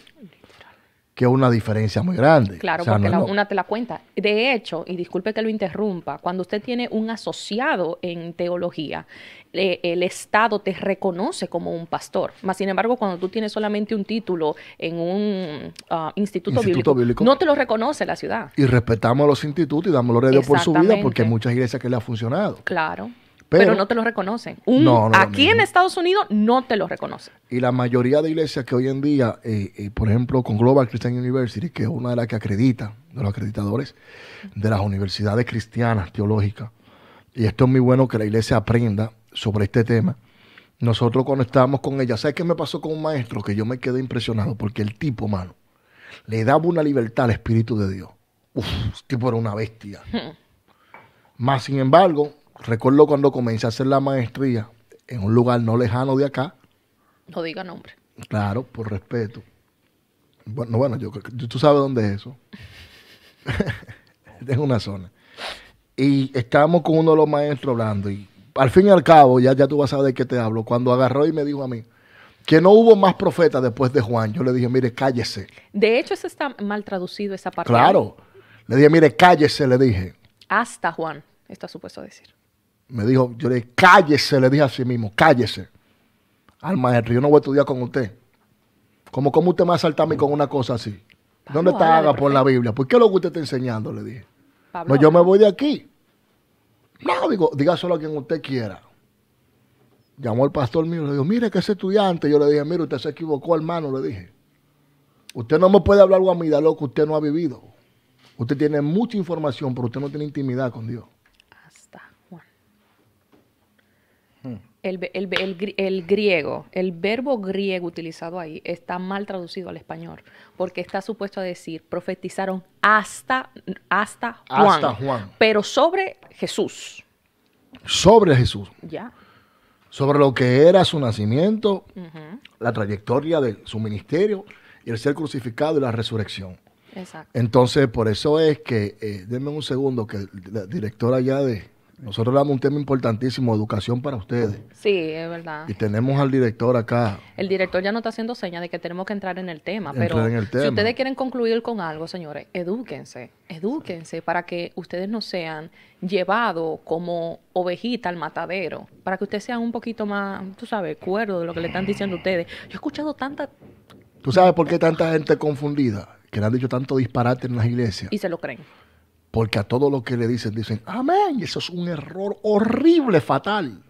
que es una diferencia muy grande. Claro, o sea, porque no, la, no. una te la cuenta. De hecho, y disculpe que lo interrumpa, cuando usted tiene un asociado en teología, eh, el Estado te reconoce como un pastor. Mas, sin embargo, cuando tú tienes solamente un título en un uh, instituto, instituto bíblico, bíblico, no te lo reconoce la ciudad. Y respetamos los institutos y damos los redios por su vida, porque hay muchas iglesias que le ha funcionado. Claro, pero, pero no te lo reconocen. Un, no, no aquí en Estados Unidos no te lo reconocen. Y la mayoría de iglesias que hoy en día, eh, eh, por ejemplo, con Global Christian University, que es una de las que acredita, de los acreditadores de las universidades cristianas teológicas, y esto es muy bueno que la iglesia aprenda sobre este tema. Nosotros cuando estábamos con ella, ¿sabes qué me pasó con un maestro? Que yo me quedé impresionado porque el tipo, mano, le daba una libertad al Espíritu de Dios. Uf, el tipo era una bestia. Más sin embargo... recuerdo cuando comencé a hacer la maestría en un lugar no lejano de acá. No diga nombre. Claro, por respeto. Bueno, bueno, yo, tú sabes dónde es eso. Es una zona. Y estábamos con uno de los maestros hablando y al fin y al cabo, ya, ya tú vas a saber de qué te hablo. Cuando agarró y me dijo a mí que no hubo más profetas después de Juan, yo le dije, mire, cállese. De hecho, eso está mal traducido, esa parte. Claro. Ahí. Le dije, mire, cállese, le dije. Hasta Juan, está supuesto decir. Me dijo, yo le dije, cállese, le dije a sí mismo, cállese. Al maestro, yo no voy a estudiar con usted. Como, ¿cómo usted me va a saltar a mí con una cosa así? Pablo, ¿dónde está haga por la Biblia? ¿Por qué lo que usted está enseñando? Le dije. Pablo, no, yo me voy de aquí. No, digo, dígaselo a quien usted quiera. Llamó el pastor mío, le dijo, mire que ese estudiante. Yo le dije, mire, usted se equivocó, hermano, le dije. Usted no me puede hablar algo a mí de lo que usted no ha vivido. Usted tiene mucha información, pero usted no tiene intimidad con Dios. Hasta Juan. Hmm. El, el, el, el griego, el verbo griego utilizado ahí está mal traducido al español, porque está supuesto a decir, profetizaron hasta, hasta Juan. Hasta Juan. Pero sobre Jesús. Sobre Jesús. Ya. Sobre lo que era su nacimiento, uh-huh, la trayectoria de su ministerio, y el ser crucificado y la resurrección. Exacto. Entonces, por eso es que, eh, denme un segundo, que la directora ya de... Nosotros damos un tema importantísimo, educación para ustedes. Sí, es verdad. Y tenemos al director acá. El director ya no está haciendo señas de que tenemos que entrar en el tema, pero en el tema. Si ustedes quieren concluir con algo, señores, edúquense, edúquense para que ustedes no sean llevados como ovejita al matadero, para que ustedes sean un poquito más, tú sabes, cuerdo de lo que le están diciendo ustedes. Yo he escuchado tanta... ¿Tú sabes por qué tanta gente confundida? Que le han dicho tanto disparate en las iglesias. Y se lo creen. Porque a todo lo que le dicen, dicen, amén. Eso es un error horrible, fatal.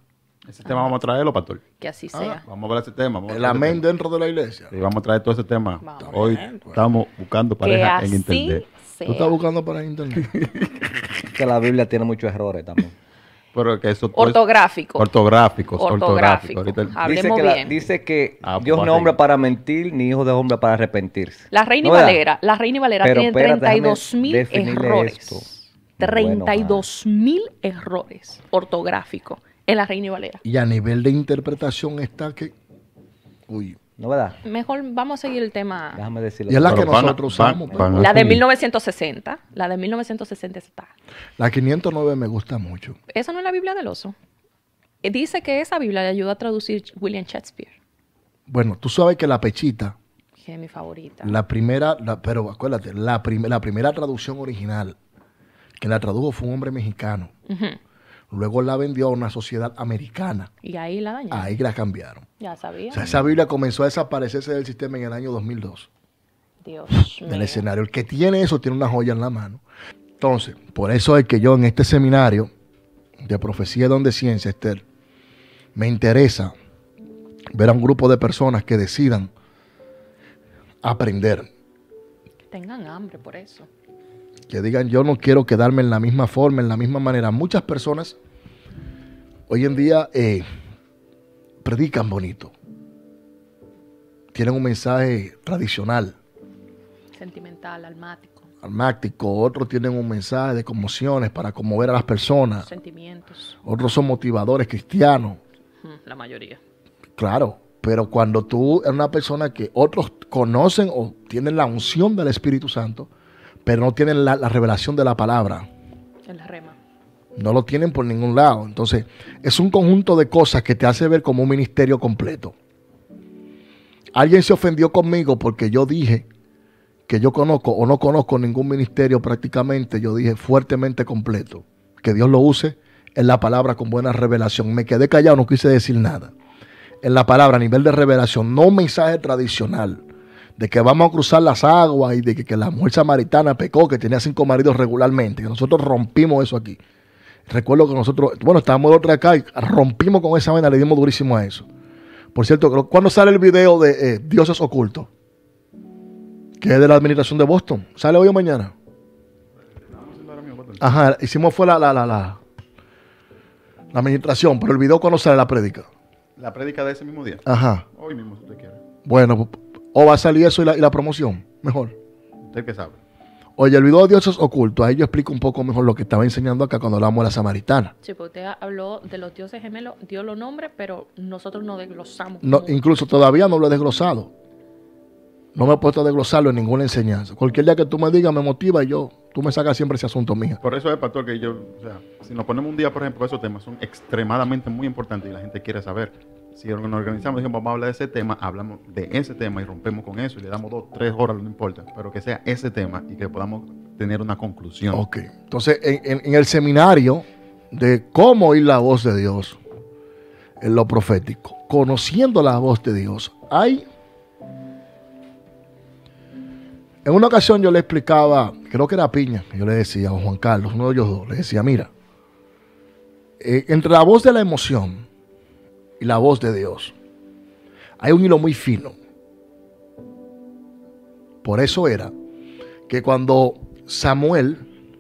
Ese tema vamos a traerlo, pastor. Que así ah, sea. Vamos a ver ese tema. El amén tema. Dentro de la iglesia. Y sí, vamos a traer todo ese tema. Vamos. Hoy estamos buscando pareja en internet. Sea. Tú estás buscando pareja en internet. Que la Biblia tiene muchos errores también. Pero que eso, ortográficos. Ortográficos. Ortográficos. Ortográfico. Hablemos dice que bien. La, dice que ah, Dios no hombre para mentir, ni hijo de hombre para arrepentirse. La Reina y no, Valera, la Reina y Valera tiene treinta y dos mil errores. Esto. treinta y dos mil bueno, errores ortográficos en la Reina y Valera. Y a nivel de interpretación está que... Uy. ¿No verdad? Mejor vamos a seguir el tema. Déjame decirlo. Y es la que nosotros usamos. La de mil novecientos sesenta. La de mil novecientos sesenta está. La quinientos nueve me gusta mucho. Esa no es la Biblia del oso. Dice que esa Biblia le ayudó a traducir William Shakespeare. Bueno, tú sabes que la Pechita... Que es mi favorita. La primera, la, pero acuérdate, la, prim la primera traducción original que la tradujo fue un hombre mexicano. Uh-huh. Luego la vendió a una sociedad americana. Y ahí la dañaron. Ahí la cambiaron. Ya sabía. O sea, esa Biblia comenzó a desaparecerse del sistema en el año dos mil dos. Dios mío. Del escenario. El que tiene eso tiene una joya en la mano. Entonces, por eso es que yo en este seminario de Profecía y Don de Ciencia, Estel, me interesa ver a un grupo de personas que decidan aprender. Que tengan hambre por eso. Que digan, yo no quiero quedarme en la misma forma, en la misma manera. Muchas personas hoy en día eh, predican bonito. Tienen un mensaje tradicional. Sentimental, almático. Almático. Otros tienen un mensaje de conmociones para conmover a las personas. Sentimientos. Otros son motivadores cristianos. La mayoría. Claro. Pero cuando tú eres una persona que otros conocen o tienen la unción del Espíritu Santo, pero no tienen la, la revelación de la palabra. En la rema. No lo tienen por ningún lado. Entonces, es un conjunto de cosas que te hace ver como un ministerio completo. Alguien se ofendió conmigo porque yo dije que yo conozco o no conozco ningún ministerio prácticamente. Yo dije fuertemente completo. Que Dios lo use en la palabra con buena revelación. Me quedé callado, no quise decir nada. En la palabra, a nivel de revelación, no mensaje tradicional. De que vamos a cruzar las aguas y de que, que la mujer samaritana pecó, que tenía cinco maridos regularmente. Que nosotros rompimos eso aquí. Recuerdo que nosotros, bueno, estábamos de otra acá y rompimos con esa vaina, le dimos durísimo a eso. Por cierto, ¿cuándo sale el video de eh, Dioses Ocultos? Que es de la administración de Boston. ¿Sale hoy o mañana? Ajá, hicimos fue la, la, la, la, la administración, pero el video ¿cuándo sale la prédica? La prédica de ese mismo día. Ajá. Hoy mismo, si usted quiere. Bueno, pues. ¿O va a salir eso y la, y la promoción? Mejor. Usted que sabe. Oye, el video de dioses ocultos, ahí yo explico un poco mejor lo que estaba enseñando acá cuando hablamos de la samaritana. Sí, porque usted habló de los dioses gemelos, dio los nombres, pero nosotros no desglosamos. No, incluso todavía no lo he desglosado. No me he puesto a desglosarlo en ninguna enseñanza. Cualquier día que tú me digas, me motiva y yo, tú me sacas siempre ese asunto mío. Por eso es, pastor, que yo, o sea, si nos ponemos un día, por ejemplo, esos temas son extremadamente muy importantes y la gente quiere saber. Si nos organizamos, dijimos, vamos a hablar de ese tema, hablamos de ese tema y rompemos con eso y le damos dos, tres horas, no importa, pero que sea ese tema y que podamos tener una conclusión. Ok, entonces en, en, en el seminario de cómo oír la voz de Dios, en lo profético, conociendo la voz de Dios, hay... En una ocasión yo le explicaba, creo que era Piña, yo le decía a Juan Carlos, uno de ellos dos, le decía, mira, eh, entre la voz de la emoción y la voz de Dios hay un hilo muy fino. Por eso era que cuando Samuel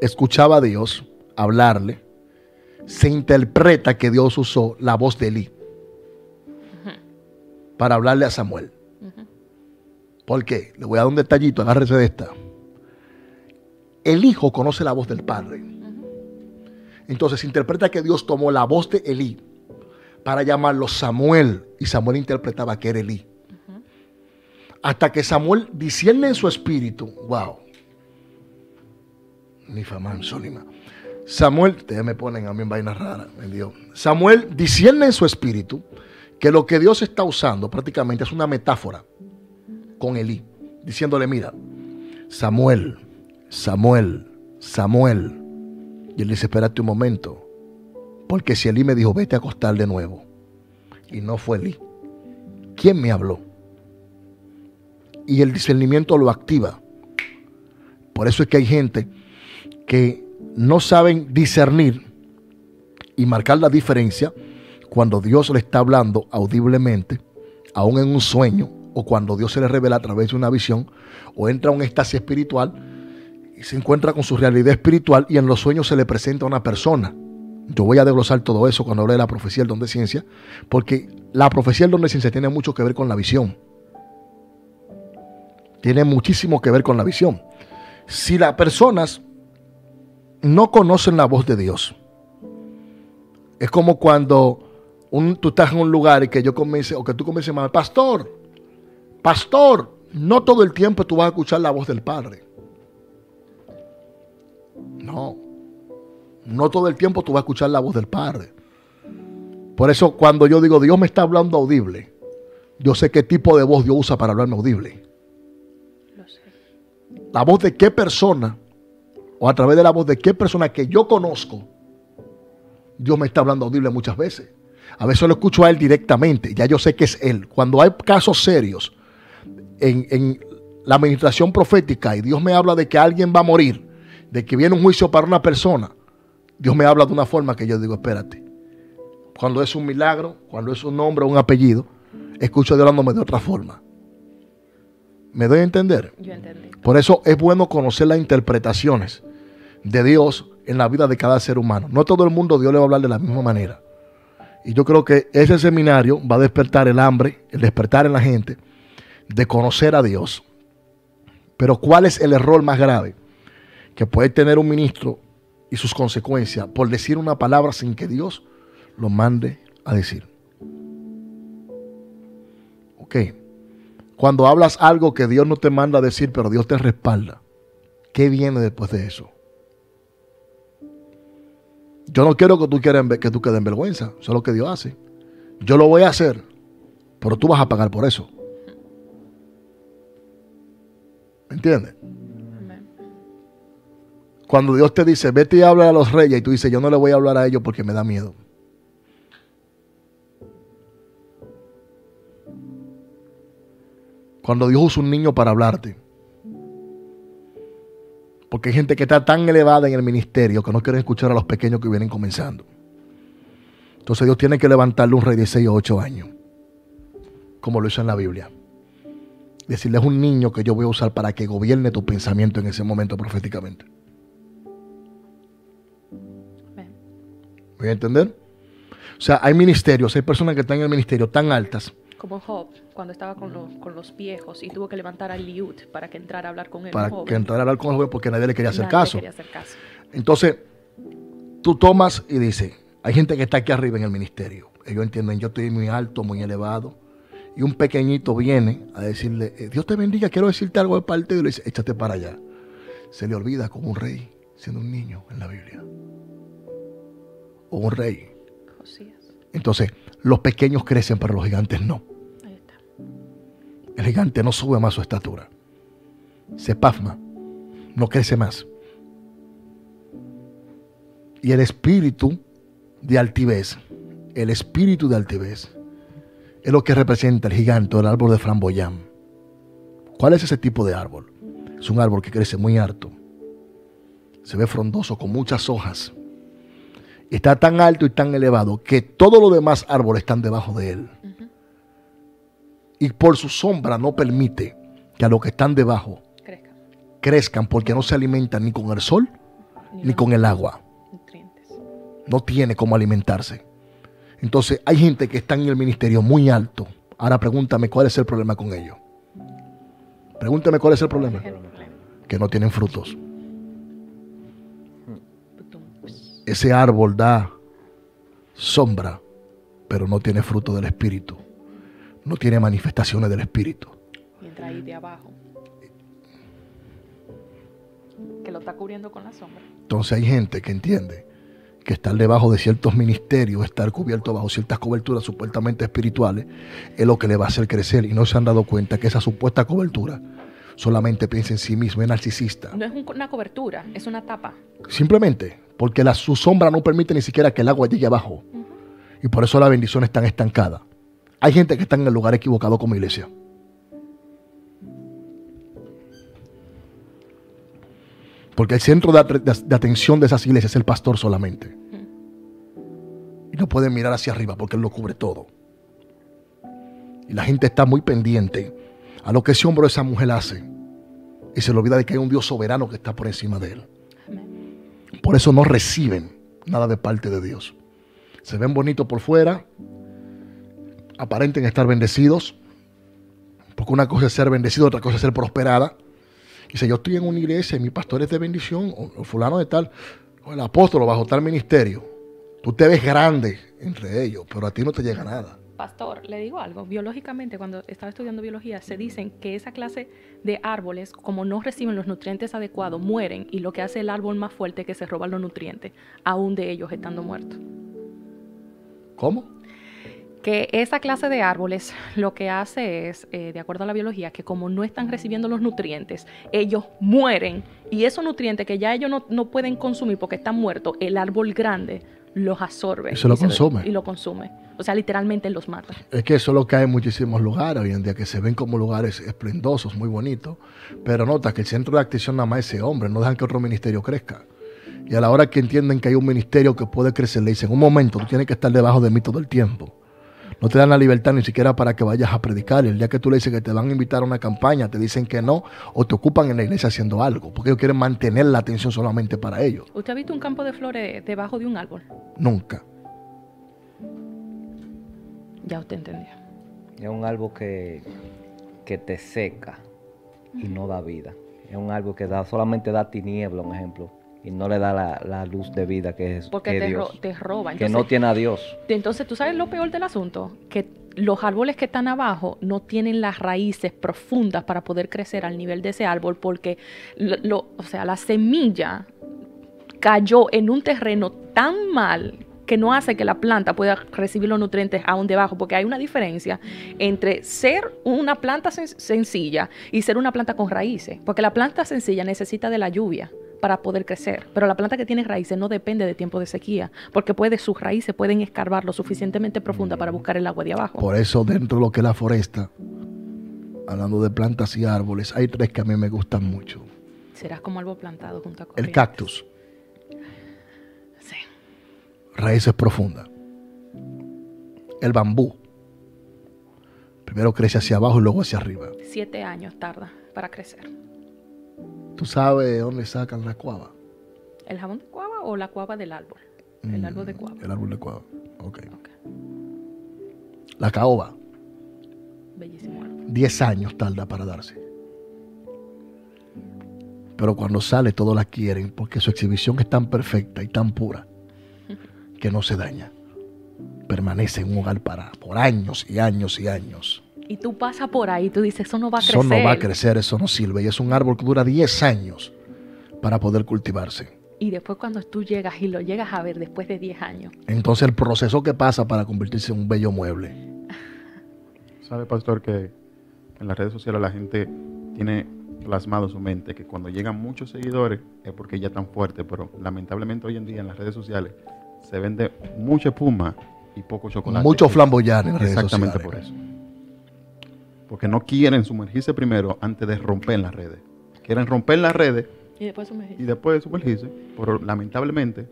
escuchaba a Dios hablarle, se interpreta que Dios usó la voz de Elí para hablarle a Samuel. ¿Por qué? Le voy a dar un detallito, agárrese de esta. El hijo conoce la voz del padre. Entonces se interpreta que Dios tomó la voz de Elí para llamarlo Samuel. Y Samuel interpretaba que era Elí. Uh-huh. Hasta que Samuel discierne en su espíritu. Wow. Ni famán, sólima. Samuel, ustedes me ponen a mí en vainas raras. Samuel discierne en su espíritu que lo que Dios está usando prácticamente es una metáfora con Elí. Diciéndole, mira, Samuel, Samuel, Samuel. Y él dice, espérate un momento, porque si Elí me dijo, vete a acostar de nuevo, y no fue Elí, ¿quién me habló? Y el discernimiento lo activa. Por eso es que hay gente que no saben discernir y marcar la diferencia cuando Dios le está hablando audiblemente, aún en un sueño, o cuando Dios se le revela a través de una visión, o entra a un éxtasis espiritual, se encuentra con su realidad espiritual y en los sueños se le presenta a una persona. Yo voy a desglosar todo eso cuando hable de la profecía del don de ciencia, porque la profecía del don de ciencia tiene mucho que ver con la visión. Tiene muchísimo que ver con la visión. Si las personas no conocen la voz de Dios, es como cuando un, tú estás en un lugar y que yo comience, o que tú comiences a llamar, pastor, pastor, no todo el tiempo tú vas a escuchar la voz del Padre. No, no todo el tiempo tú vas a escuchar la voz del Padre. Por eso cuando yo digo, Dios me está hablando audible, yo sé qué tipo de voz Dios usa para hablarme audible. Lo sé. La voz de qué persona, o a través de la voz de qué persona que yo conozco, Dios me está hablando audible muchas veces. A veces lo escucho a Él directamente, ya yo sé que es Él. Cuando hay casos serios en, en la administración profética y Dios me habla de que alguien va a morir, de que viene un juicio para una persona, Dios me habla de una forma que yo digo, espérate. Cuando es un milagro, cuando es un nombre o un apellido, escucho a Dios hablándome de otra forma. ¿Me doy a entender? Yo entendí. Por eso es bueno conocer las interpretaciones de Dios en la vida de cada ser humano. No todo el mundo Dios le va a hablar de la misma manera. Y yo creo que ese seminario va a despertar el hambre, el despertar en la gente de conocer a Dios. Pero ¿cuál es el error más grave que puede tener un ministro y sus consecuencias por decir una palabra sin que Dios lo mande a decir? Ok. Cuando hablas algo que Dios no te manda a decir, pero Dios te respalda, ¿qué viene después de eso? Yo no quiero que tú, quieras, que tú quedes en vergüenza. Eso es lo que Dios hace. Yo lo voy a hacer, pero tú vas a pagar por eso. ¿Me entiendes? Cuando Dios te dice, vete y habla a los reyes, y tú dices, yo no le voy a hablar a ellos porque me da miedo. Cuando Dios usa un niño para hablarte. Porque hay gente que está tan elevada en el ministerio que no quiere escuchar a los pequeños que vienen comenzando. Entonces Dios tiene que levantarle un rey de seis o ocho años, como lo hizo en la Biblia. Decirle, es un niño que yo voy a usar para que gobierne tu pensamiento en ese momento proféticamente. ¿Voy a entender? O sea, hay ministerios, hay personas que están en el ministerio tan altas como Job, cuando estaba con, los, con los viejos y tuvo que levantar a Eliud para que entrara a hablar con él. Para joven. que entrara a hablar con el joven porque nadie le quería hacer nadie caso. Quería hacer caso. Entonces, tú tomas y dices, hay gente que está aquí arriba en el ministerio. Ellos entienden, yo estoy muy alto, muy elevado. Y un pequeñito viene a decirle, Dios te bendiga, quiero decirte algo de parte. Y le dice, échate para allá. Se le olvida como un rey, siendo un niño en la Biblia. O un rey. Josías. Entonces, los pequeños crecen, pero los gigantes no. Ahí está. El gigante no sube más su estatura. Se pasma. No crece más. Y el espíritu de altivez, el espíritu de altivez, es lo que representa el gigante, el árbol de framboyán. ¿Cuál es ese tipo de árbol? Es un árbol que crece muy alto. Se ve frondoso, con muchas hojas. Está tan alto y tan elevado que todos los demás árboles están debajo de él. Uh-huh. Y por su sombra no permite que a los que están debajo crezcan, crezcan porque no se alimentan ni con el sol ni, ni con el agua. Nutrientes. No tiene cómo alimentarse. Entonces hay gente que está en el ministerio muy alto. Ahora pregúntame cuál es el problema con ellos. Pregúntame cuál es el problema. El problema. Que no tienen frutos. Ese árbol da sombra, pero no tiene fruto del Espíritu. No tiene manifestaciones del Espíritu. Mientras ahí de abajo, que lo está cubriendo con la sombra. Entonces hay gente que entiende que estar debajo de ciertos ministerios, estar cubierto bajo ciertas coberturas supuestamente espirituales, es lo que le va a hacer crecer. Y no se han dado cuenta que esa supuesta cobertura solamente piensa en sí mismo, es narcisista. No es una cobertura, es una tapa. Simplemente. Porque la, su sombra no permite ni siquiera que el agua llegue abajo. Uh-huh. Y por eso la bendición es tan estancada. Hay gente que está en el lugar equivocado como iglesia. Porque el centro de, de, de atención de esas iglesias es el pastor solamente. Uh-huh. Y no pueden mirar hacia arriba porque él lo cubre todo. Y la gente está muy pendiente a lo que ese hombre o esa mujer hace. Y se le olvida de que hay un Dios soberano que está por encima de él. Por eso no reciben nada de parte de Dios. Se ven bonitos por fuera, aparenten estar bendecidos, porque una cosa es ser bendecido, otra cosa es ser prosperada. Dice, yo estoy en una iglesia y mi pastor es de bendición, o, o fulano de tal, o el apóstol, o bajo tal ministerio. Tú te ves grande entre ellos, pero a ti no te llega nada. Pastor, le digo algo, biológicamente cuando estaba estudiando biología se dicen que esa clase de árboles, como no reciben los nutrientes adecuados, mueren, y lo que hace el árbol más fuerte es que se roban los nutrientes, aún de ellos estando muertos. ¿Cómo? Que esa clase de árboles lo que hace es, eh, de acuerdo a la biología, que como no están recibiendo los nutrientes, ellos mueren, y esos nutrientes que ya ellos no, no pueden consumir porque están muertos, el árbol grande los absorbe. Y se lo y consume. Se, y lo consume. O sea, literalmente los mata. Es que eso es lo que hay en muchísimos lugares hoy en día, que se ven como lugares esplendosos, muy bonitos, pero nota que el centro de acción nada más es ese hombre, no dejan que otro ministerio crezca. Y a la hora que entienden que hay un ministerio que puede crecer, le dicen, un momento, tú tienes que estar debajo de mí todo el tiempo. No te dan la libertad ni siquiera para que vayas a predicar. El día que tú le dices que te van a invitar a una campaña, te dicen que no, o te ocupan en la iglesia haciendo algo, porque ellos quieren mantener la atención solamente para ellos. ¿Usted ha visto un campo de flores debajo de un árbol? Nunca. Ya usted entendió. Es un árbol que, que te seca y no da vida. Es un árbol que da, solamente da tiniebla, un ejemplo. Y no le da la, la luz de vida que es Dios. Porque te, ro te roba. Entonces, que no tiene a Dios. Entonces, ¿tú sabes lo peor del asunto? Que los árboles que están abajo no tienen las raíces profundas para poder crecer al nivel de ese árbol porque, lo, lo, o sea, la semilla cayó en un terreno tan mal que no hace que la planta pueda recibir los nutrientes aún debajo, porque hay una diferencia entre ser una planta sen sencilla y ser una planta con raíces, porque la planta sencilla necesita de la lluvia para poder crecer, pero la planta que tiene raíces no depende de tiempo de sequía, porque puede, sus raíces pueden escarbar lo suficientemente profunda para buscar el agua de abajo. Por eso dentro de lo que es la foresta, hablando de plantas y árboles, hay tres que a mí me gustan mucho. Serás como árbol plantado junto a corrientes. El cactus. Sí. Raíces profundas. El bambú. Primero crece hacia abajo y luego hacia arriba. Siete años tarda para crecer. ¿Tú sabes dónde sacan la cuava? ¿El jabón de cuava o la cuava del árbol? El mm, árbol de cuava. El árbol de cuava, ok. okay. La caoba. Bellísimo árbol. Diez años tarda para darse. Pero cuando sale todos la quieren porque su exhibición es tan perfecta y tan pura que no se daña. Permanece en un hogar para, por años y años y años. Y tú pasas por ahí y tú dices, eso no va a crecer. Eso no va a crecer, eso no sirve. Y es un árbol que dura diez años para poder cultivarse. Y después cuando tú llegas y lo llegas a ver después de diez años. Entonces el proceso que pasa para convertirse en un bello mueble. ¿Sabe, pastor, que en las redes sociales la gente tiene plasmado en su mente que cuando llegan muchos seguidores es porque ya están fuertes? Pero lamentablemente hoy en día en las redes sociales se vende mucha espuma y poco chocolate. Mucho flamboyán en redes sociales. Exactamente por eso. Porque no quieren sumergirse primero antes de romper las redes. Quieren romper las redes y después sumergirse. Y después sumergirse, pero lamentablemente,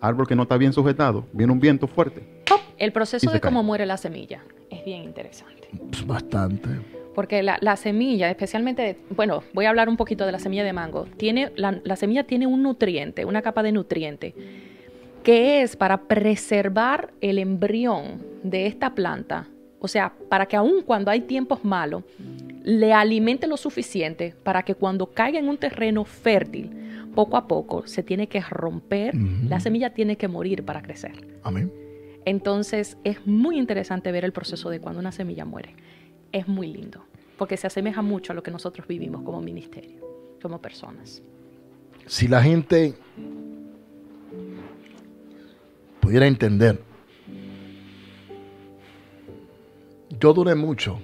árbol que no está bien sujetado, viene un viento fuerte. El proceso de cómo muere la semilla es bien interesante. Bastante. Porque la, la semilla, especialmente, bueno, voy a hablar un poquito de la semilla de mango. Tiene, la, la semilla tiene un nutriente, una capa de nutriente, que es para preservar el embrión de esta planta. O sea, para que aun cuando hay tiempos malos, le alimente lo suficiente para que cuando caiga en un terreno fértil, poco a poco se tiene que romper, uh-huh. La semilla tiene que morir para crecer. Amén. Entonces, es muy interesante ver el proceso de cuando una semilla muere. Es muy lindo, porque se asemeja mucho a lo que nosotros vivimos como ministerio, como personas. Si la gente pudiera entender, yo duré mucho.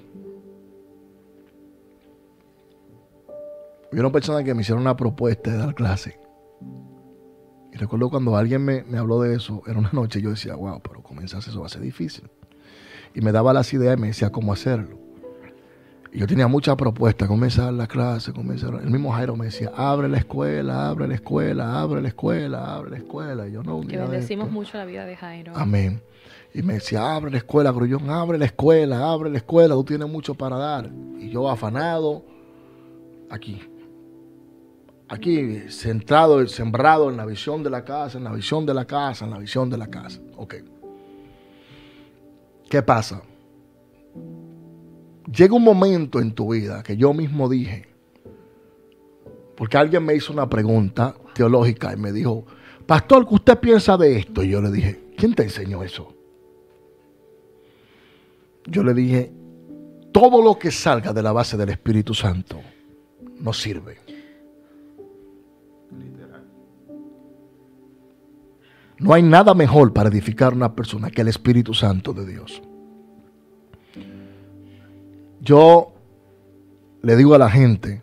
Hubieron personas que me hicieron una propuesta de dar clase. Y recuerdo cuando alguien me, me habló de eso, era una noche, yo decía, wow, pero comenzar eso va a ser difícil. Y me daba las ideas y me decía cómo hacerlo. Y yo tenía muchas propuestas, comenzar la clase, comenzar. El mismo Jairo me decía, abre la escuela, abre la escuela, abre la escuela, abre la escuela. Y yo no. Que bendecimos mucho la vida de Jairo. Amén. Y me decía, abre la escuela, Grullón, abre la escuela, abre la escuela, tú tienes mucho para dar. Y yo afanado, aquí. Aquí, centrado, sembrado en la visión de la casa, en la visión de la casa, en la visión de la casa. Ok. ¿Qué pasa? Llega un momento en tu vida que yo mismo dije, porque alguien me hizo una pregunta teológica y me dijo, pastor, ¿qué usted piensa de esto? Y yo le dije, ¿quién te enseñó eso? Yo le dije, todo lo que salga de la base del Espíritu Santo no sirve. No hay nada mejor para edificar a una persona que el Espíritu Santo de Dios. Yo le digo a la gente,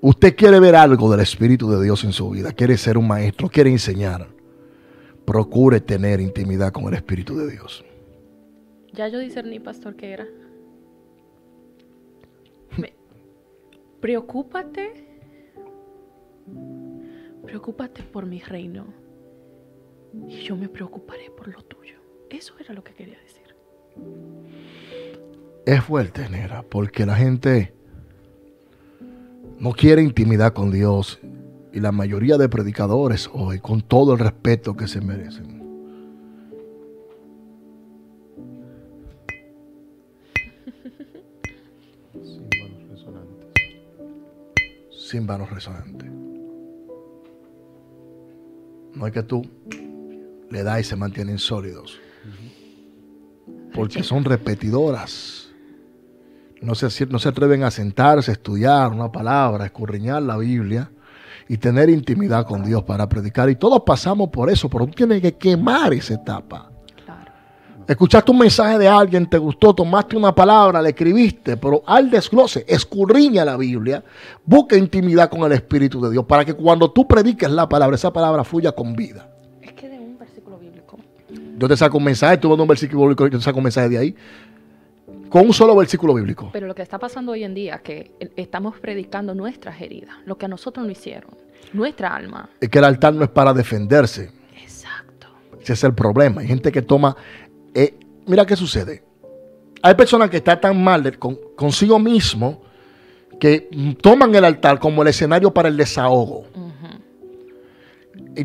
usted quiere ver algo del Espíritu de Dios en su vida, quiere ser un maestro, quiere enseñar, procure tener intimidad con el Espíritu de Dios. Ya yo discerní, pastor, que era. Me... Preocúpate. Preocúpate por mi reino. Y yo me preocuparé por lo tuyo. Eso era lo que quería decir. Es fuerte, negra, porque la gente no quiere intimidad con Dios. Y la mayoría de predicadores hoy, con todo el respeto que se merecen, sin vanos resonantes. Sin vanos resonantes. No es que tú le das y se mantienen sólidos. Porque son repetidoras. No se, no se atreven a sentarse, a estudiar una palabra, a escudriñar la Biblia y tener intimidad con Dios para predicar. Y todos pasamos por eso, pero tú tienes que quemar esa etapa. Claro. Escuchaste un mensaje de alguien, te gustó, tomaste una palabra, le escribiste, pero al desglose, escudriña la Biblia, busca intimidad con el Espíritu de Dios para que cuando tú prediques la palabra, esa palabra fluya con vida. Yo te saco un mensaje, tú vas a un versículo bíblico y yo te saco un mensaje de ahí. Con un solo versículo bíblico. Pero lo que está pasando hoy en día es que estamos predicando nuestras heridas, lo que a nosotros nos hicieron, nuestra alma. Es que el altar no es para defenderse. Exacto. Ese es el problema. Hay gente que toma... Eh, mira qué sucede. Hay personas que están tan mal con, consigo mismo que toman el altar como el escenario para el desahogo. Mm.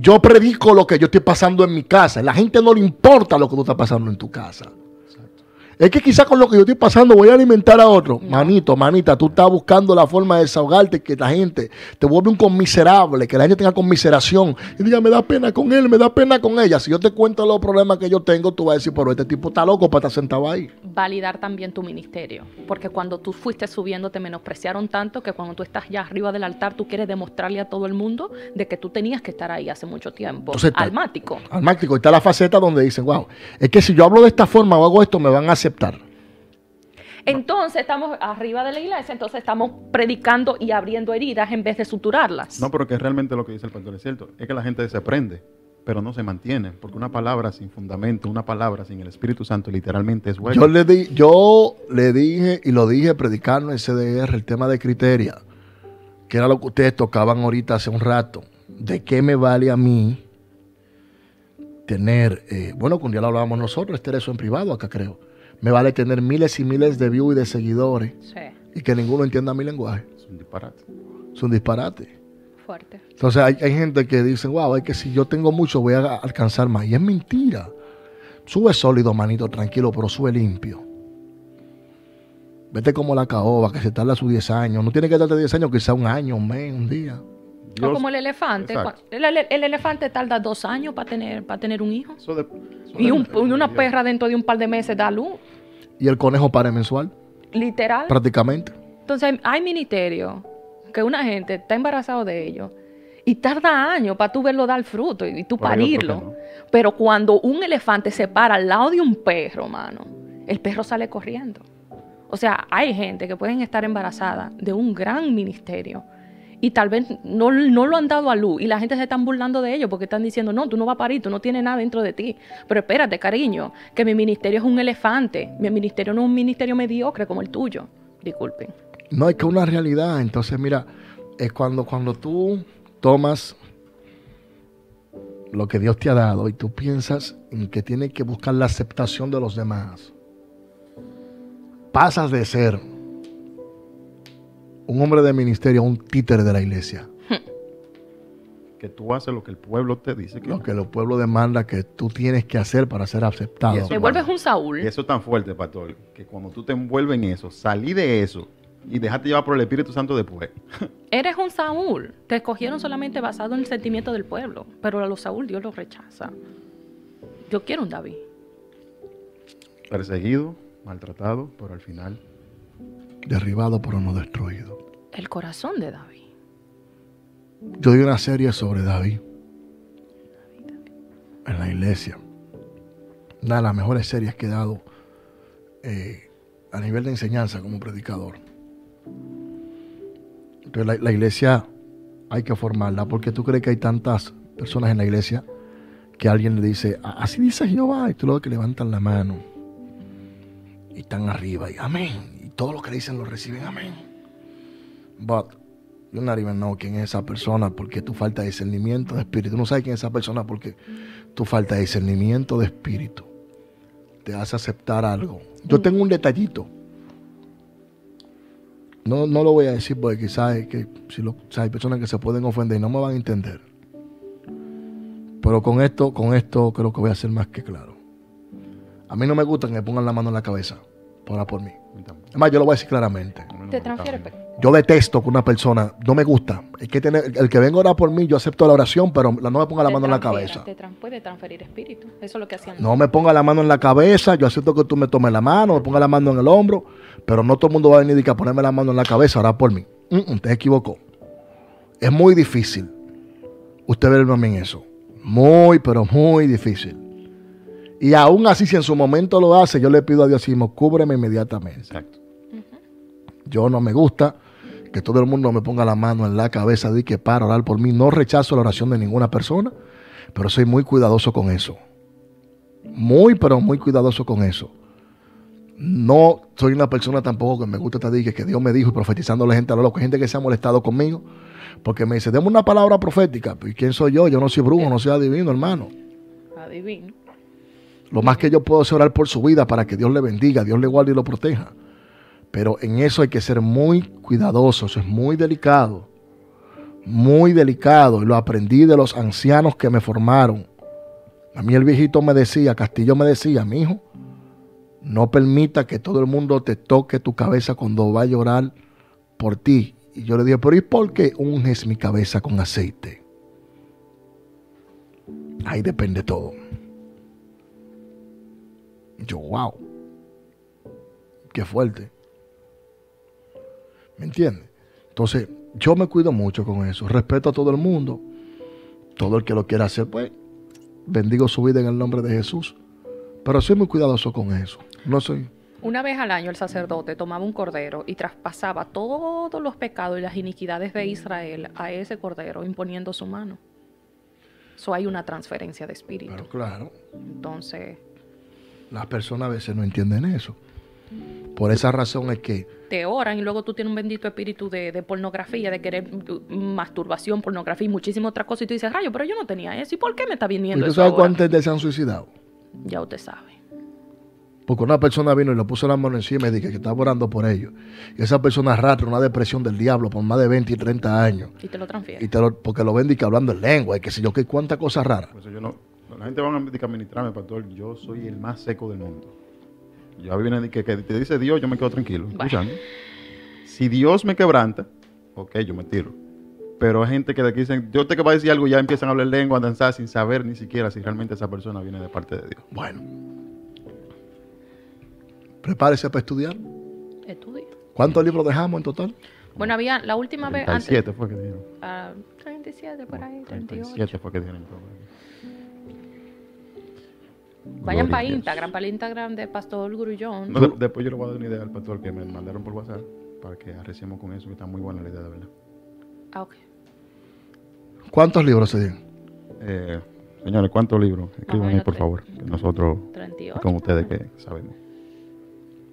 Yo predico lo que yo estoy pasando en mi casa. La gente no le importa lo que tú estás pasando en tu casa. Exacto. Es que quizás con lo que yo estoy pasando voy a alimentar a otro. No. Manito, manita, tú estás buscando la forma de desahogarte, que la gente te vuelve un conmiserable, que la gente tenga conmiseración y diga, me da pena con él, me da pena con ella. Si yo te cuento los problemas que yo tengo, tú vas a decir, pero este tipo está loco para estar sentado ahí. Validar también tu ministerio, porque cuando tú fuiste subiendo te menospreciaron tanto que cuando tú estás ya arriba del altar, tú quieres demostrarle a todo el mundo de que tú tenías que estar ahí hace mucho tiempo. Entonces, almático. Almático. Y está la faceta donde dicen, wow, es que si yo hablo de esta forma o hago esto, me van a aceptar. Entonces estamos arriba de la iglesia, entonces estamos predicando y abriendo heridas en vez de suturarlas. No, pero que realmente lo que dice el pastor es cierto, es que la gente se aprende, pero no se mantiene, porque una palabra sin fundamento, una palabra sin el Espíritu Santo literalmente es hueca. Yo le, di, yo le dije y lo dije predicando en C D R el tema de criteria, que era lo que ustedes tocaban ahorita hace un rato. ¿De qué me vale a mí tener, eh, bueno, que un día lo hablábamos nosotros, este era eso en privado acá creo, me vale tener miles y miles de views y de seguidores sí. y que ninguno entienda mi lenguaje? Es un disparate. Es un disparate. Fuerte. Entonces hay, hay gente que dice, wow, es que si yo tengo mucho voy a alcanzar más. Y es mentira. Sube sólido, manito, tranquilo, pero sube limpio. Vete como la caoba, que se tarda sus diez años. No tiene que tardar diez años, quizá un año, un mes, un día. Dios, o como el elefante. El, el, el elefante tarda dos años para tener, para tener un hijo. So de, so y un, una Dios. perra dentro de un par de meses da luz. Y el conejo para mensual. Literal. Prácticamente. Entonces hay ministerios que una gente está embarazada de ellos y tarda años para tú verlo dar fruto y, y tú Por parirlo. No. Pero cuando un elefante se para al lado de un perro, mano, el perro sale corriendo. O sea, hay gente que pueden estar embarazada de un gran ministerio y tal vez no, no lo han dado a luz y la gente se está burlando de ellos porque están diciendo, no, tú no vas a parir, tú no tienes nada dentro de ti. Pero espérate, cariño, que mi ministerio es un elefante, mi ministerio no es un ministerio mediocre como el tuyo. Disculpen. No, es que una realidad. Entonces, mira, es cuando, cuando tú tomas lo que Dios te ha dado y tú piensas en que tienes que buscar la aceptación de los demás, pasas de ser un hombre de ministerio, un títere de la iglesia. Que tú haces lo que el pueblo te dice. Que lo no. que el pueblo demanda que tú tienes que hacer para ser aceptado. Eso, te vuelves un Saúl. Y eso es tan fuerte, pastor, que cuando tú te envuelves en eso, salí de eso y déjate llevar por el Espíritu Santo después. Eres un Saúl. Te escogieron solamente basado en el sentimiento del pueblo. Pero a los Saúl Dios los rechaza. Yo quiero un David. Perseguido, maltratado, pero al final derribado pero no destruido. El corazón de David. Yo di una serie sobre David, David, David. en la iglesia. Una de las mejores series que he dado eh, a nivel de enseñanza como predicador. Entonces la, la iglesia hay que formarla, porque tú crees que hay tantas personas en la iglesia que alguien le dice, así dice Jehová, y tú lo que levantan la mano y están arriba y amén. Todos los que dicen lo reciben, amén. But you don't even know quién es esa persona porque tu falta de discernimiento de espíritu. No sabes quién es esa persona porque tu falta de discernimiento de espíritu te hace aceptar algo. Yo tengo un detallito. No, no lo voy a decir porque quizás es que si lo, o sea, hay personas que se pueden ofender y no me van a entender. Pero con esto, con esto creo que voy a ser más que claro. A mí no me gusta que me pongan la mano en la cabeza. Por, por mí. Además, yo lo voy a decir claramente. Te transfiero. Yo detesto que una persona, no me gusta. El que, tiene, el que venga a orar por mí, yo acepto la oración, pero no me ponga la mano en la cabeza. Te trans, puede transferir espíritu. Eso es lo que hacían. No me ponga la mano en la cabeza, yo acepto que tú me tomes la mano, me ponga la mano en el hombro, pero no todo el mundo va a venir a ponerme la mano en la cabeza, orar por mí. Mm -mm, te equivocó. Es muy difícil. Usted verme a mí en eso. Muy, pero muy difícil. Y aún así, si en su momento lo hace, yo le pido a Dios, cúbreme inmediatamente. Exacto. Uh -huh. Yo no me gusta que todo el mundo me ponga la mano en la cabeza de que para orar por mí. No rechazo la oración de ninguna persona, pero soy muy cuidadoso con eso. Muy, pero muy cuidadoso con eso. No soy una persona tampoco que me gusta estar diciendo que Dios me dijo y profetizando a la gente a lo loco. Hay gente que se ha molestado conmigo porque me dice, deme una palabra profética. ¿Y quién soy yo? Yo no soy brujo, no soy adivino, hermano. Adivino. Lo más que yo puedo es orar por su vida para que Dios le bendiga, Dios le guarde y lo proteja. Pero en eso hay que ser muy cuidadoso, eso es muy delicado, muy delicado. Y lo aprendí de los ancianos que me formaron. A mí el viejito me decía, Castillo me decía, mi hijo, No permita que todo el mundo te toque tu cabeza cuando va a llorar por ti. Y yo le dije, pero ¿y por qué unges mi cabeza con aceite? Ahí depende todo. Yo, wow, qué fuerte. ¿Me entiendes? Entonces, yo me cuido mucho con eso. Respeto a todo el mundo. Todo el que lo quiera hacer, pues, bendigo su vida en el nombre de Jesús. Pero soy muy cuidadoso con eso. No soy... Una vez al año el sacerdote tomaba un cordero y traspasaba todos los pecados y las iniquidades de Israel a ese cordero imponiendo su mano. Eso hay una transferencia de espíritu. Pero claro. Entonces... Las personas a veces no entienden eso. Por esa razón es que... Te oran y luego tú tienes un bendito espíritu de, de pornografía, de querer masturbación, pornografía y muchísimas otras cosas. Y tú dices, rayo, pero yo no tenía eso. ¿Y por qué me está viniendo eso? ¿Y tú sabes cuántas veces se han suicidado? Ya usted sabe. Porque una persona vino y le puso la mano encima y dije que estaba orando por ellos. Y esa persona arrastra una depresión del diablo por más de veinte y treinta años. Y te lo transfiere. Y te lo, porque lo bendiga hablando en lengua y qué sé yo, qué cuántas cosas raras. Pues yo no... La gente va a administrarme, pastor. Yo soy el más seco del mundo. Ya viene que, que te dice Dios, yo me quedo tranquilo. Escuchando. Si Dios me quebranta, ok, yo me tiro. Pero hay gente que de aquí dicen, Dios te va a decir algo, y ya empiezan a hablar lengua, a danzar sin saber ni siquiera si realmente esa persona viene de parte de Dios. Bueno. Prepárese para estudiar. Estudia. ¿Cuántos libros dejamos en total? Bueno, había la última vez antes. treinta y siete fue que dijeron. Uh, treinta y siete por ahí, treinta y ocho. treinta y siete fue que dijeron. Vayan para Instagram, para el Instagram de Pastor Grullón. No, de, después yo le voy a dar una idea al pastor que me mandaron por WhatsApp para que arreciemos con eso, que está muy buena la idea, de verdad. Ah, ok. ¿Cuántos libros se dieron? Eh, señores, ¿cuántos libros? Escriban ahí, por favor. Que nosotros, treinta y ocho, como ustedes que sabemos.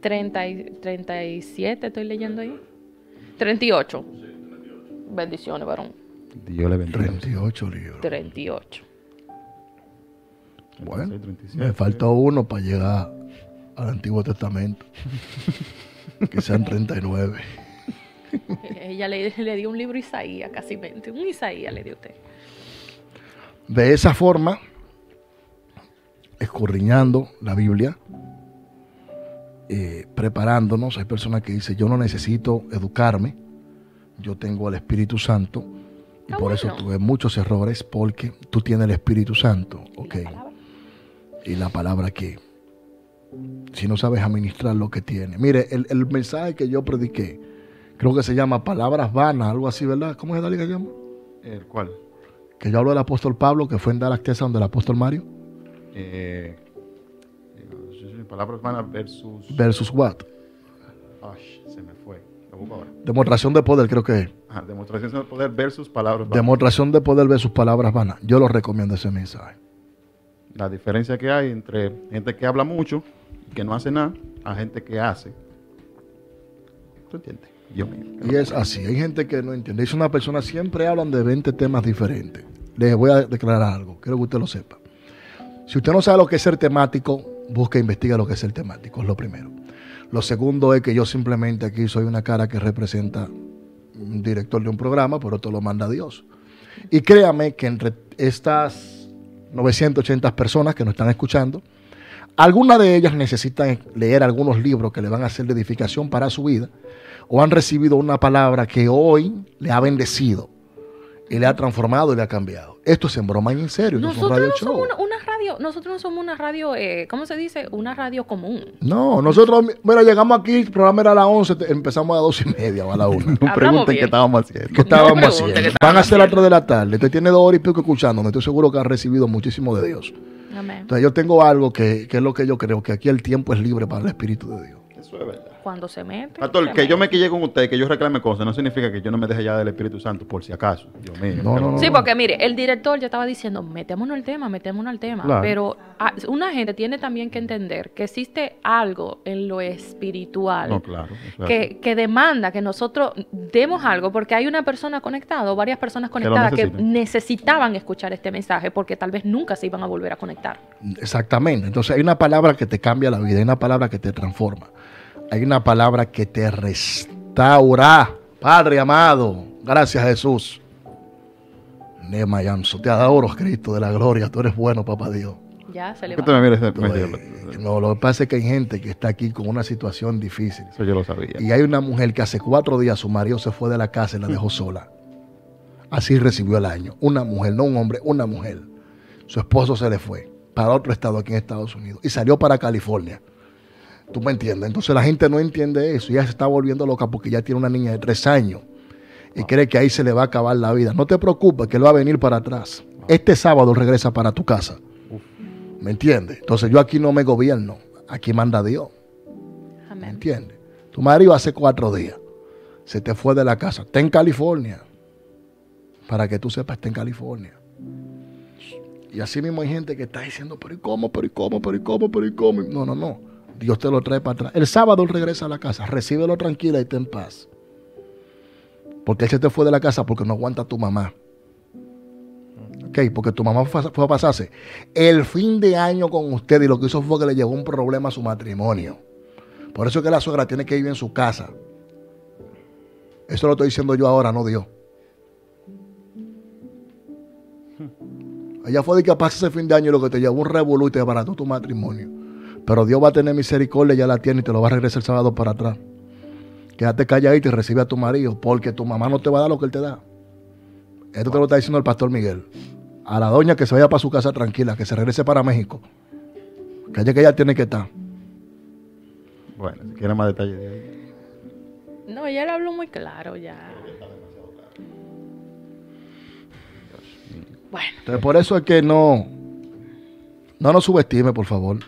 treinta y siete, estoy leyendo ahí. treinta y ocho. Sí, treinta y ocho. Bendiciones, varón. Dios le bendiga. treinta y ocho libros. treinta y ocho. Bueno, treinta y seis, me faltó uno para llegar al Antiguo Testamento, que sean treinta y nueve. Ella le, le dio un libro a Isaías, casi veinte, un Isaías le dio usted. De esa forma, escudriñando la Biblia, eh, preparándonos, hay personas que dicen, yo no necesito educarme, yo tengo al Espíritu Santo, y ah, por bueno. eso tuve muchos errores, porque tú tienes el Espíritu Santo, ok. Y la palabra que, si no sabes administrar lo que tienes. Mire, el, el mensaje que yo prediqué, creo que se llama palabras vanas, algo así, ¿verdad? ¿Cómo es, Gedalia, que se llama? ¿El cuál? Que yo hablo del apóstol Pablo, que fue en Dallas, Texas, donde el apóstol Mario. Eh, eh, palabras vanas versus... ¿Versus what? Ay, se me fue. Lo busco ahora. Demostración de poder, creo que es. Ajá, demostración de poder versus palabras vanas. Demostración de poder versus palabras vanas. Yo lo recomiendo ese mensaje. La diferencia que hay entre gente que habla mucho, que no hace nada, a gente que hace. ¿Tú entiendes? Dios mío. Y es así, hay gente que no entiende. Es una persona, siempre hablan de veinte temas diferentes. Les voy a declarar algo, quiero que usted lo sepa. Si usted no sabe lo que es ser temático, busca e investiga lo que es ser temático, es lo primero. Lo segundo es que yo simplemente aquí soy una cara que representa un director de un programa, pero todo lo manda Dios. Y créame que entre estas novecientas ochenta personas que nos están escuchando, algunas de ellas necesitan leer algunos libros que le van a hacer de edificación para su vida, o han recibido una palabra que hoy le ha bendecido y le ha transformado y le ha cambiado. Esto es en broma y en serio. Nosotros no somos, radio no somos show. Una, una radio, nosotros no somos una radio, eh, ¿cómo se dice? Una radio común. No, nosotros, mira, llegamos aquí, el programa era a las once, empezamos a las doce y media o a la una. No pregunten qué estábamos haciendo. ¿Qué estábamos no haciendo? Que estábamos Van a ser las tres de la tarde. Usted tiene dos horas y pico escuchándome. Estoy seguro que ha recibido muchísimo de Dios. Amén. Entonces yo tengo algo que, que es lo que yo creo, que aquí el tiempo es libre para el Espíritu de Dios. Eso es verdad. Cuando se mete. Pastor, se que mete. Yo me quille con usted, que yo reclame cosas, no significa que yo no me deje ya del Espíritu Santo, por si acaso. Dios mío. No, no, no, sí, porque mire, el director ya estaba diciendo, metémonos al tema, metémonos al tema. Claro. Pero a, una gente tiene también que entender que existe algo en lo espiritual no, claro, claro. Que, que demanda que nosotros demos algo, porque hay una persona conectada o varias personas conectadas que, que necesitaban escuchar este mensaje, porque tal vez nunca se iban a volver a conectar. Exactamente. Entonces hay una palabra que te cambia la vida, hay una palabra que te transforma. Hay una palabra que te restaura. Padre amado, gracias Jesús. Nema Yamso, te adoro, Cristo de la gloria. Tú eres bueno, papá Dios. Ya se le va. Entonces, no, lo que pasa es que hay gente que está aquí con una situación difícil. Eso yo lo sabía. Y hay una mujer que hace cuatro días su marido se fue de la casa y la dejó sola. Así recibió el año. Una mujer, no un hombre, una mujer. Su esposo se le fue para otro estado aquí en Estados Unidos y salió para California. ¿Tú me entiendes? Entonces la gente no entiende eso. Ya se está volviendo loca porque ya tiene una niña de tres años y cree que ahí se le va a acabar la vida. No te preocupes que él va a venir para atrás. Este sábado regresa para tu casa. ¿Me entiendes? Entonces yo aquí no me gobierno. Aquí manda Dios. Amén. ¿Me entiendes? Tu marido hace cuatro días se te fue de la casa. Está en California. Para que tú sepas, está en California. Y así mismo hay gente que está diciendo, pero ¿y cómo? ¿Pero y cómo? ¿Pero y cómo? ¿Pero y cómo? No, no, no. Dios te lo trae para atrás. El sábado regresa a la casa. Recíbelo tranquila y ten paz. Porque él se te fue de la casa porque no aguanta a tu mamá. Okay, porque tu mamá fue a pasarse el fin de año con usted y lo que hizo fue que le llevó un problema a su matrimonio. Por eso es que la suegra tiene que vivir en su casa. Eso lo estoy diciendo yo ahora, no Dios. Ella fue de que pasase el fin de año y lo que te llevó un revolú y te abarató tu matrimonio. Pero Dios va a tener misericordia, ya la tiene y te lo va a regresar el sábado para atrás. Quédate calladito y recibe a tu marido porque tu mamá no te va a dar lo que él te da. Esto te lo está diciendo el pastor Miguel. A la doña que se vaya para su casa tranquila, que se regrese para México. Que allá que ella tiene que estar. Bueno, si quieren más detalles de ahí. No, ella lo habló muy claro ya. Bueno. Entonces por eso es que no, no nos subestime, por favor.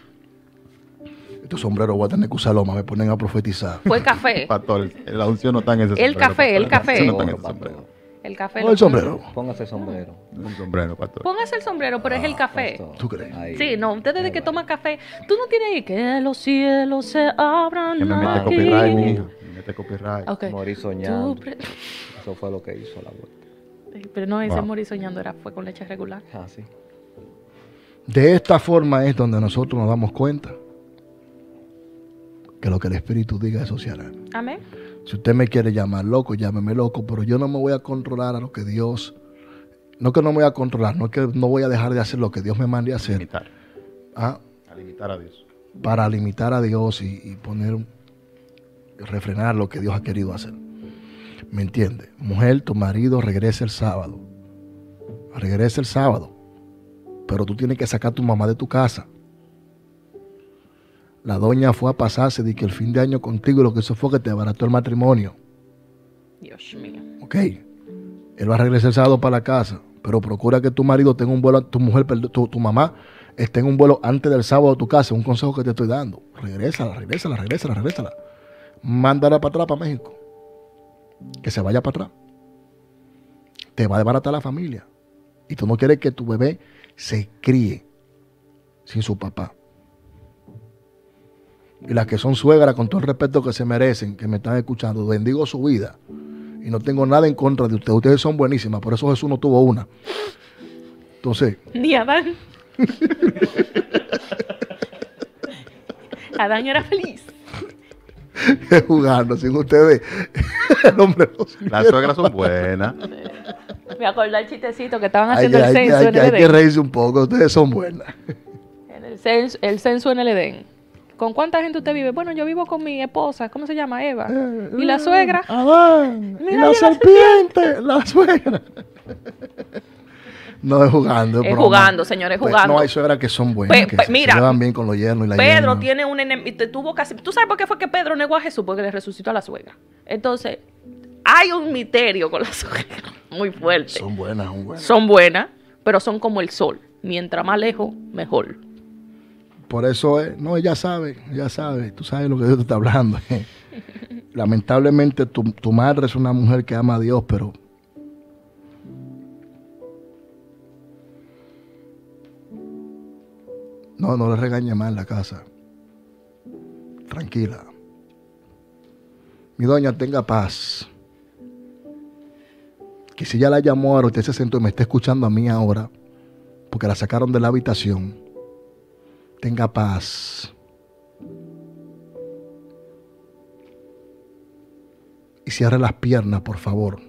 Estos sombreros voy a tener que usarlo más, me ponen a profetizar. Fue el café. Pastor, la unción no está en ese sombrero. El café, el café. No está en ese sombrero. El café. O el sombrero. Póngase el sombrero. Un sombrero, pastor. Póngase el sombrero, pero ah, es el café. Pastor. ¿Tú crees? Ahí. Sí, no, usted desde que bueno. toma café, tú no tienes ahí que los cielos se abran. Que me mete aquí. Copyright, mijo. Me mete copyright. Okay. Morí soñando. Eso fue lo que hizo la vuelta. Pero no, ese wow. morir soñando era, fue con leche regular. Ah, sí. De esta forma es donde nosotros nos damos cuenta que lo que el Espíritu diga es social. Amén. Si usted me quiere llamar loco, llámeme loco, pero yo no me voy a controlar a lo que Dios... No que no me voy a controlar, no que no voy a dejar de hacer lo que Dios me mande a hacer. Limitar. ¿Ah? A limitar a Dios. Para limitar a Dios y, y poner... refrenar lo que Dios ha querido hacer. ¿Me entiende? Mujer, tu marido regresa el sábado. Regresa el sábado. Pero tú tienes que sacar a tu mamá de tu casa. La doña fue a pasarse de que el fin de año contigo lo que hizo fue que te abarató el matrimonio. Dios mío. Ok. Él va a regresar el sábado para la casa, pero procura que tu marido tenga un vuelo, tu mujer, tu, tu mamá, esté en un vuelo antes del sábado a tu casa. Un consejo que te estoy dando. Regrésala, regrésala, regrésala, regrésala. Mándala para atrás, para México. Que se vaya para atrás. Te va a desbaratar la familia. Y tú no quieres que tu bebé se críe sin su papá. Y las que son suegras, con todo el respeto que se merecen, que me están escuchando, bendigo su vida. Y no tengo nada en contra de ustedes. Ustedes son buenísimas, por eso Jesús no tuvo una. Entonces... Ni Adán. Adán era feliz. Jugando, sin ustedes. El hombre no las suegras son buenas. Me acordé el chistecito que estaban haciendo hay, el hay, censo hay, en el Edén. Hay que reírse un poco, ustedes son buenas. En el, censo, el censo en el Edén. ¿Con cuánta gente usted vive? Bueno, yo vivo con mi esposa, ¿cómo se llama? Eva. Eh, ¿Y la suegra? Adán. ¿Y la, la serpiente? La suegra. No, es jugando. Es, es jugando, señores, pues, jugando. No hay suegras que son buenas, pues, que pues, se, mira, se llevan bien con los yernos y la Pedro yerna. Tiene un enemigo, tuvo casi... ¿Tú sabes por qué fue que Pedro negó a Jesús? Porque le resucitó a la suegra. Entonces, hay un misterio con la suegra muy fuerte. Son buenas, son buenas. Son buenas, pero son como el sol. Mientras más lejos, mejor. Por eso es, no, ella sabe, ella sabe, tú sabes lo que Dios te está hablando. Lamentablemente tu, tu madre es una mujer que ama a Dios, pero no, no le regañe más en la casa. Tranquila. Mi doña, tenga paz. Que si ya la llamó ahora, usted se sentó y me está escuchando a mí ahora, porque la sacaron de la habitación. Tenga paz. Y cierre las piernas, por favor.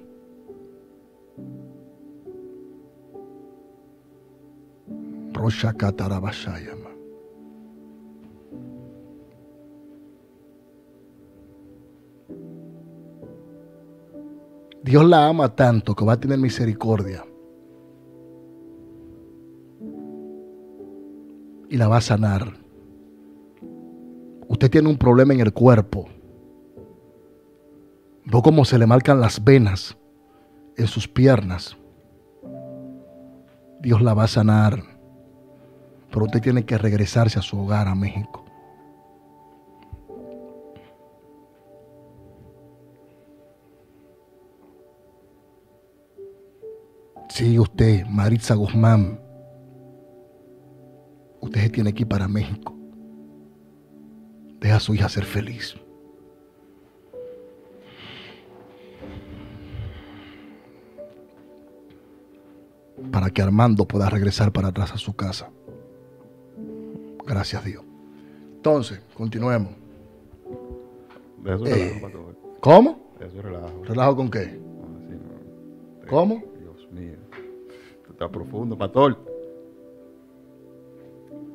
Roshakatarabashayama. Dios la ama tanto que va a tener misericordia y la va a sanar. Usted tiene un problema en el cuerpo. Ve cómo se le marcan las venas en sus piernas. Dios la va a sanar. Pero usted tiene que regresarse a su hogar, a México. Sí, usted, Maritza Guzmán, usted se tiene que ir para México. Deja a su hija ser feliz. Para que Armando pueda regresar para atrás a su casa. Gracias a Dios. Entonces, continuemos. De eso eh, relajo, ¿cómo? De eso relajo. ¿Relajo con qué? No, sí, no, te, ¿cómo? Dios mío. Tú estás profundo, pastor.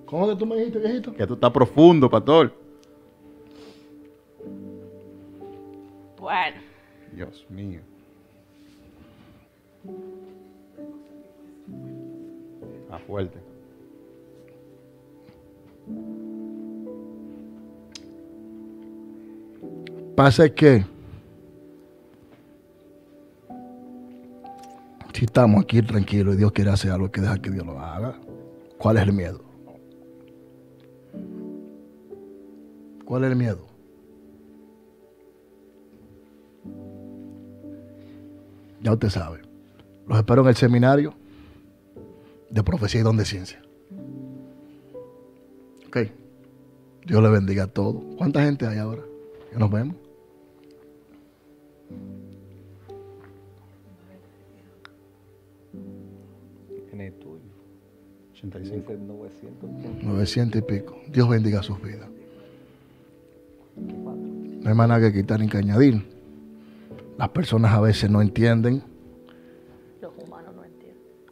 ¿Cómo que tú me dijiste, viejito? Que tú estás profundo, pastor. Bueno. Dios mío. Está fuerte. Pasa que si estamos aquí tranquilos y Dios quiere hacer algo, que deja que Dios lo haga. ¿Cuál es el miedo? ¿Cuál es el miedo? Ya usted sabe. Los espero en el seminario de profecía y don de ciencia. Ok. Dios le bendiga a todos. ¿Cuánta gente hay ahora? Ya nos vemos. En el tuyo. ochenta y cinco. novecientos y pico. Dios bendiga sus vidas. No hay más nada que quitar ni que añadir. Las personas a veces no entienden.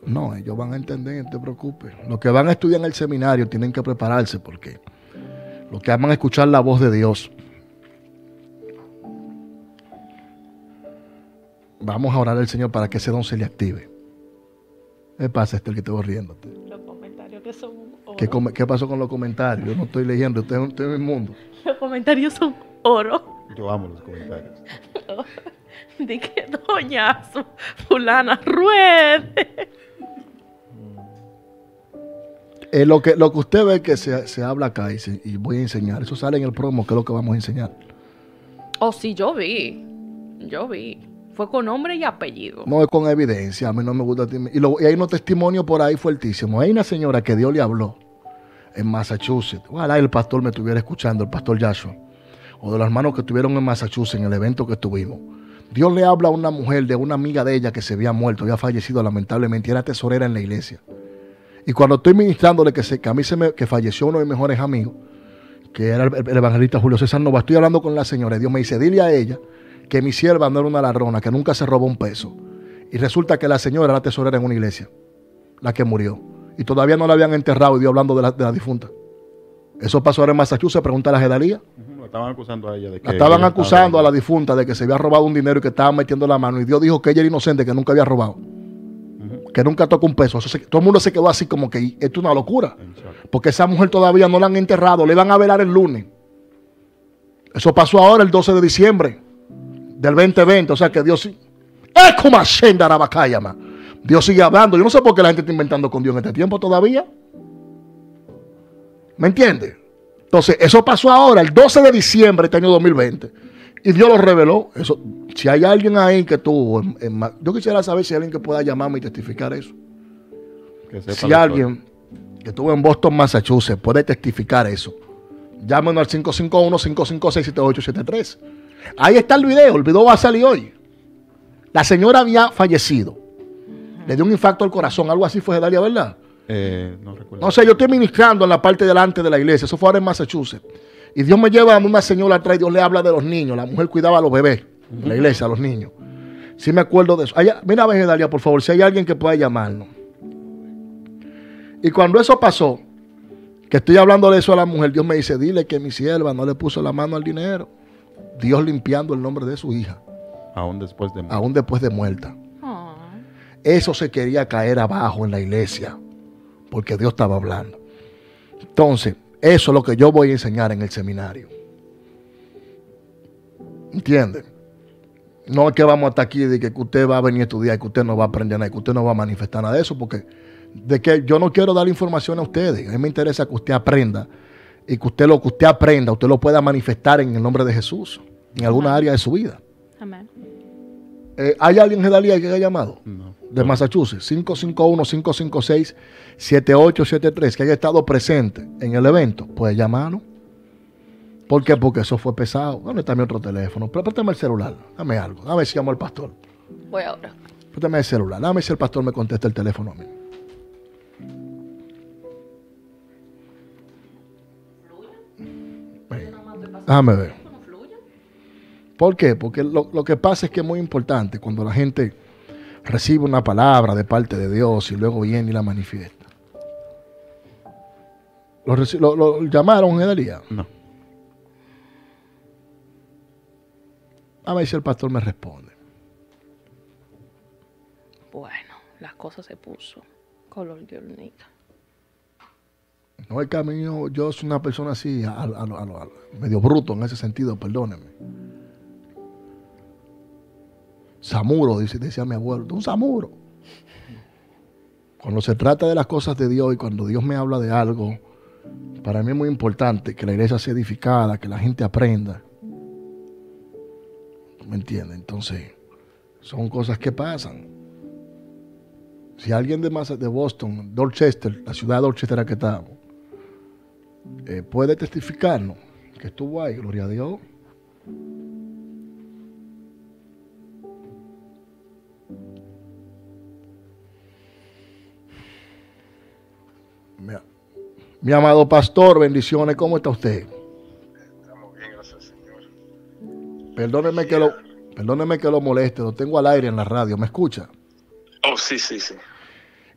No, ellos van a entender, no te preocupes. Los que van a estudiar en el seminario tienen que prepararse porque los que aman escuchar la voz de Dios. Vamos a orar al Señor para que ese don se le active. ¿Qué pasa, Estel, que te voy riéndote? Los comentarios que son oro. ¿Qué, com ¿Qué pasó con los comentarios? Yo no estoy leyendo, usted es en el mundo. Los comentarios son oro. Yo amo los comentarios. De que doña fulana ruede. Eh, lo, que, lo que usted ve que se, se habla acá y, se, y voy a enseñar, eso sale en el promo, que es lo que vamos a enseñar. Oh, sí, yo vi. Yo vi. Fue con nombre y apellido. No, es con evidencia. A mí no me gusta. Y, lo, y hay unos testimonios por ahí fuertísimos. Hay una señora que Dios le habló en Massachusetts. Ojalá el pastor me estuviera escuchando, el pastor Joshua. O de los hermanos que estuvieron en Massachusetts en el evento que estuvimos. Dios le habla a una mujer de una amiga de ella que se había muerto, había fallecido lamentablemente, era tesorera en la iglesia. Y cuando estoy ministrándole que, se, que a mí se me, que falleció uno de mis mejores amigos, que era el, el evangelista Julio César Nova, estoy hablando con la señora y Dios me dice, dile a ella que mi sierva no era una ladrona, que nunca se robó un peso. Y resulta que la señora era tesorera en una iglesia, la que murió. Y todavía no la habían enterrado y Dios hablando de la, de la difunta. Eso pasó ahora en Massachusetts, pregunta a la Gedalia. Estaban acusando a ella de que la estaban ella acusando estaba... a la difunta de que se había robado un dinero y que estaba metiendo la mano. Y Dios dijo que ella era inocente, que nunca había robado. Uh-huh. Que nunca tocó un peso. Eso se, todo el mundo se quedó así como que esto es una locura. Exacto. Porque esa mujer todavía no la han enterrado. Le van a velar el lunes. Eso pasó ahora el doce de diciembre del veinte veinte. O sea que Dios sí. Dios sigue hablando. Yo no sé por qué la gente está inventando con Dios en este tiempo todavía. ¿Me entiendes? Entonces, eso pasó ahora, el doce de diciembre de este año dos mil veinte. Y Dios lo reveló. Eso, si hay alguien ahí que tuvo... En, en, yo quisiera saber si hay alguien que pueda llamarme y testificar eso. Que sepa si alguien historia. Que estuvo en Boston, Massachusetts, puede testificar eso. Llámenos al cinco cinco uno, cinco cinco seis, siete ocho siete tres. Ahí está el video. El video va a salir hoy. La señora había fallecido. Le dio un infarto al corazón. Algo así fue, Gedalia, ¿verdad? Eh, no recuerdo. No sé, yo estoy ministrando en la parte delante de la iglesia. Eso fue ahora en Massachusetts. Y Dios me lleva a una señora atrás y Dios le habla de los niños. La mujer cuidaba a los bebés en uh-huh. la iglesia, a los niños. Sí me acuerdo de eso. Allá, mira, Gedalia, por favor, si hay alguien que pueda llamarnos. Y cuando eso pasó, que estoy hablando de eso a la mujer, Dios me dice, dile que mi sierva no le puso la mano al dinero. Dios limpiando el nombre de su hija. Aún después de muerta. Aún después de muerta. Aww. Eso se quería caer abajo en la iglesia, porque Dios estaba hablando. Entonces, eso es lo que yo voy a enseñar en el seminario. ¿Entienden? No es que vamos hasta aquí de que usted va a venir a estudiar, que usted no va a aprender nada, que usted no va a manifestar nada de eso, porque de que yo no quiero dar información a ustedes. A mí me interesa que usted aprenda y que usted lo que usted aprenda, usted lo pueda manifestar en el nombre de Jesús, en alguna Amén. Área de su vida. Amén. Eh, ¿Hay alguien de Gedalia que haya llamado? No. De Massachusetts, cinco cinco uno, cinco cinco seis, siete ocho siete tres, que haya estado presente en el evento, puede llamarlo. ¿Por qué? Porque eso fue pesado. ¿Dónde está mi otro teléfono? Préstame el celular, dame algo, dame si llamo al pastor. Voy ahora. Préstame el celular, dame si el pastor me contesta el teléfono a mí. Déjame ver. ¿Por qué? Porque lo, lo que pasa es que es muy importante cuando la gente recibe una palabra de parte de Dios y luego viene y la manifiesta. ¿Lo, lo, lo llamaron, Gedalia? No. A ver si el pastor me responde. Bueno, las cosas se puso color de hornita. No, el camino, yo soy una persona así, a, a, a, a, medio bruto en ese sentido, perdónenme. Samuro, dice, decía mi abuelo, un samuro. Cuando se trata de las cosas de Dios y cuando Dios me habla de algo, para mí es muy importante que la iglesia sea edificada, que la gente aprenda. ¿Me entiendes? Entonces, son cosas que pasan. Si alguien de, Massa, de Boston, Dorchester, la ciudad de Dorchester en la que estamos, Eh, puede testificarnos que estuvo ahí, gloria a Dios. Mi, mi amado pastor, bendiciones, ¿cómo está usted? Estamos bien, gracias Señor. Perdóneme sí, que lo, perdóneme que lo moleste, lo tengo al aire en la radio, ¿me escucha? Oh, sí, sí, sí.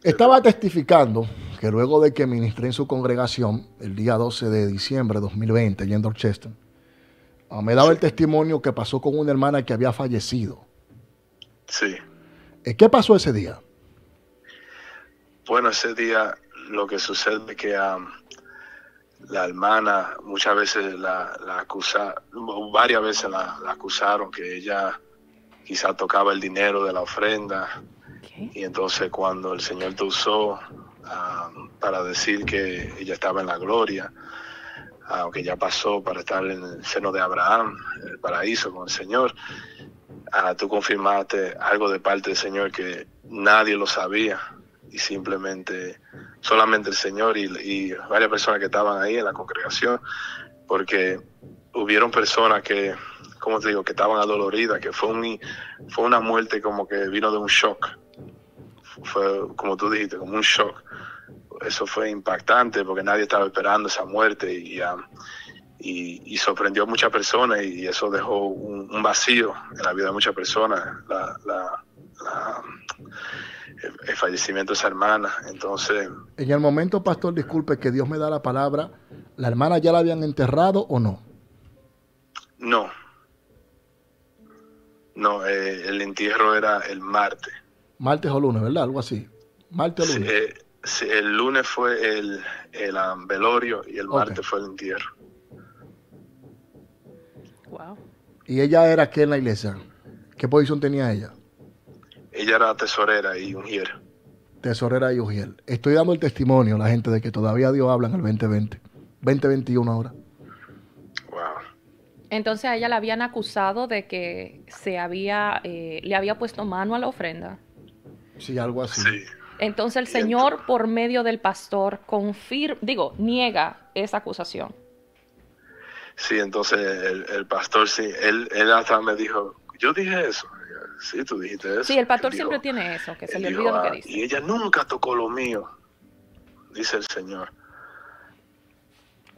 Estaba testificando que luego de que ministré en su congregación el día doce de diciembre de dos mil veinte allá en Dorchester, me daba el testimonio que pasó con una hermana que había fallecido. Sí. ¿Qué pasó ese día? Bueno, ese día lo que sucede es que um, la hermana muchas veces la, la acusaron, varias veces la, la acusaron que ella quizá tocaba el dinero de la ofrenda. Okay. Y entonces cuando el Señor te usó um, para decir que ella estaba en la gloria, aunque uh, ya pasó para estar en el seno de Abraham, el paraíso con el Señor, uh, tú confirmaste algo de parte del Señor que nadie lo sabía y simplemente, solamente el Señor y, y varias personas que estaban ahí en la congregación, porque hubieron personas que, como te digo, que estaban adoloridas, que fue, un, fue una muerte como que vino de un shock. Fue, como tú dijiste, como un shock. Eso fue impactante porque nadie estaba esperando esa muerte y, um, y, y sorprendió a muchas personas y eso dejó un, un vacío en la vida de muchas personas, la, la, la, el, el fallecimiento de esa hermana. Entonces, en el momento, pastor, disculpe que Dios me da la palabra, ¿la hermana ya la habían enterrado o no? No. No, eh, el entierro era el martes. Martes o lunes, ¿verdad? Algo así. Martes o lunes. Eh, sí, el lunes fue el, el um, velorio y el okay. martes fue el entierro. Wow. ¿Y ella era qué en la iglesia? ¿Qué posición tenía ella? Ella era tesorera y ujier. Tesorera y ujier. Estoy dando el testimonio a la gente de que todavía Dios habla en el veinte veinte. veinte veintiuno ahora. Entonces a ella la habían acusado de que se había, eh, le había puesto mano a la ofrenda. Sí, algo así. Sí. Entonces el Señor, por medio del pastor, confirma, digo, niega esa acusación. Sí, entonces el, el pastor, sí, él, él hasta me dijo, yo dije eso. Sí, tú dijiste eso. Sí, el pastor él siempre dijo, tiene eso, que se le olvida lo que dice. Y ella nunca tocó lo mío, dice el Señor.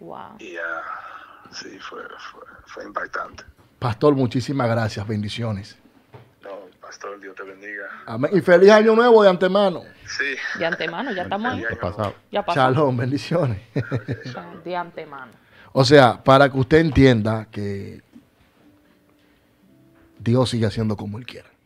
Wow. Y ya... Uh, sí, fue, fue, fue impactante. Pastor, muchísimas gracias. Bendiciones. No, pastor. Dios te bendiga. Amén. Y feliz año nuevo de antemano. Sí. De antemano, ya estamos ahí. Pasado. Ya pasado. Shalom, bendiciones. De antemano. O sea, para que usted entienda que Dios sigue haciendo como Él quiera.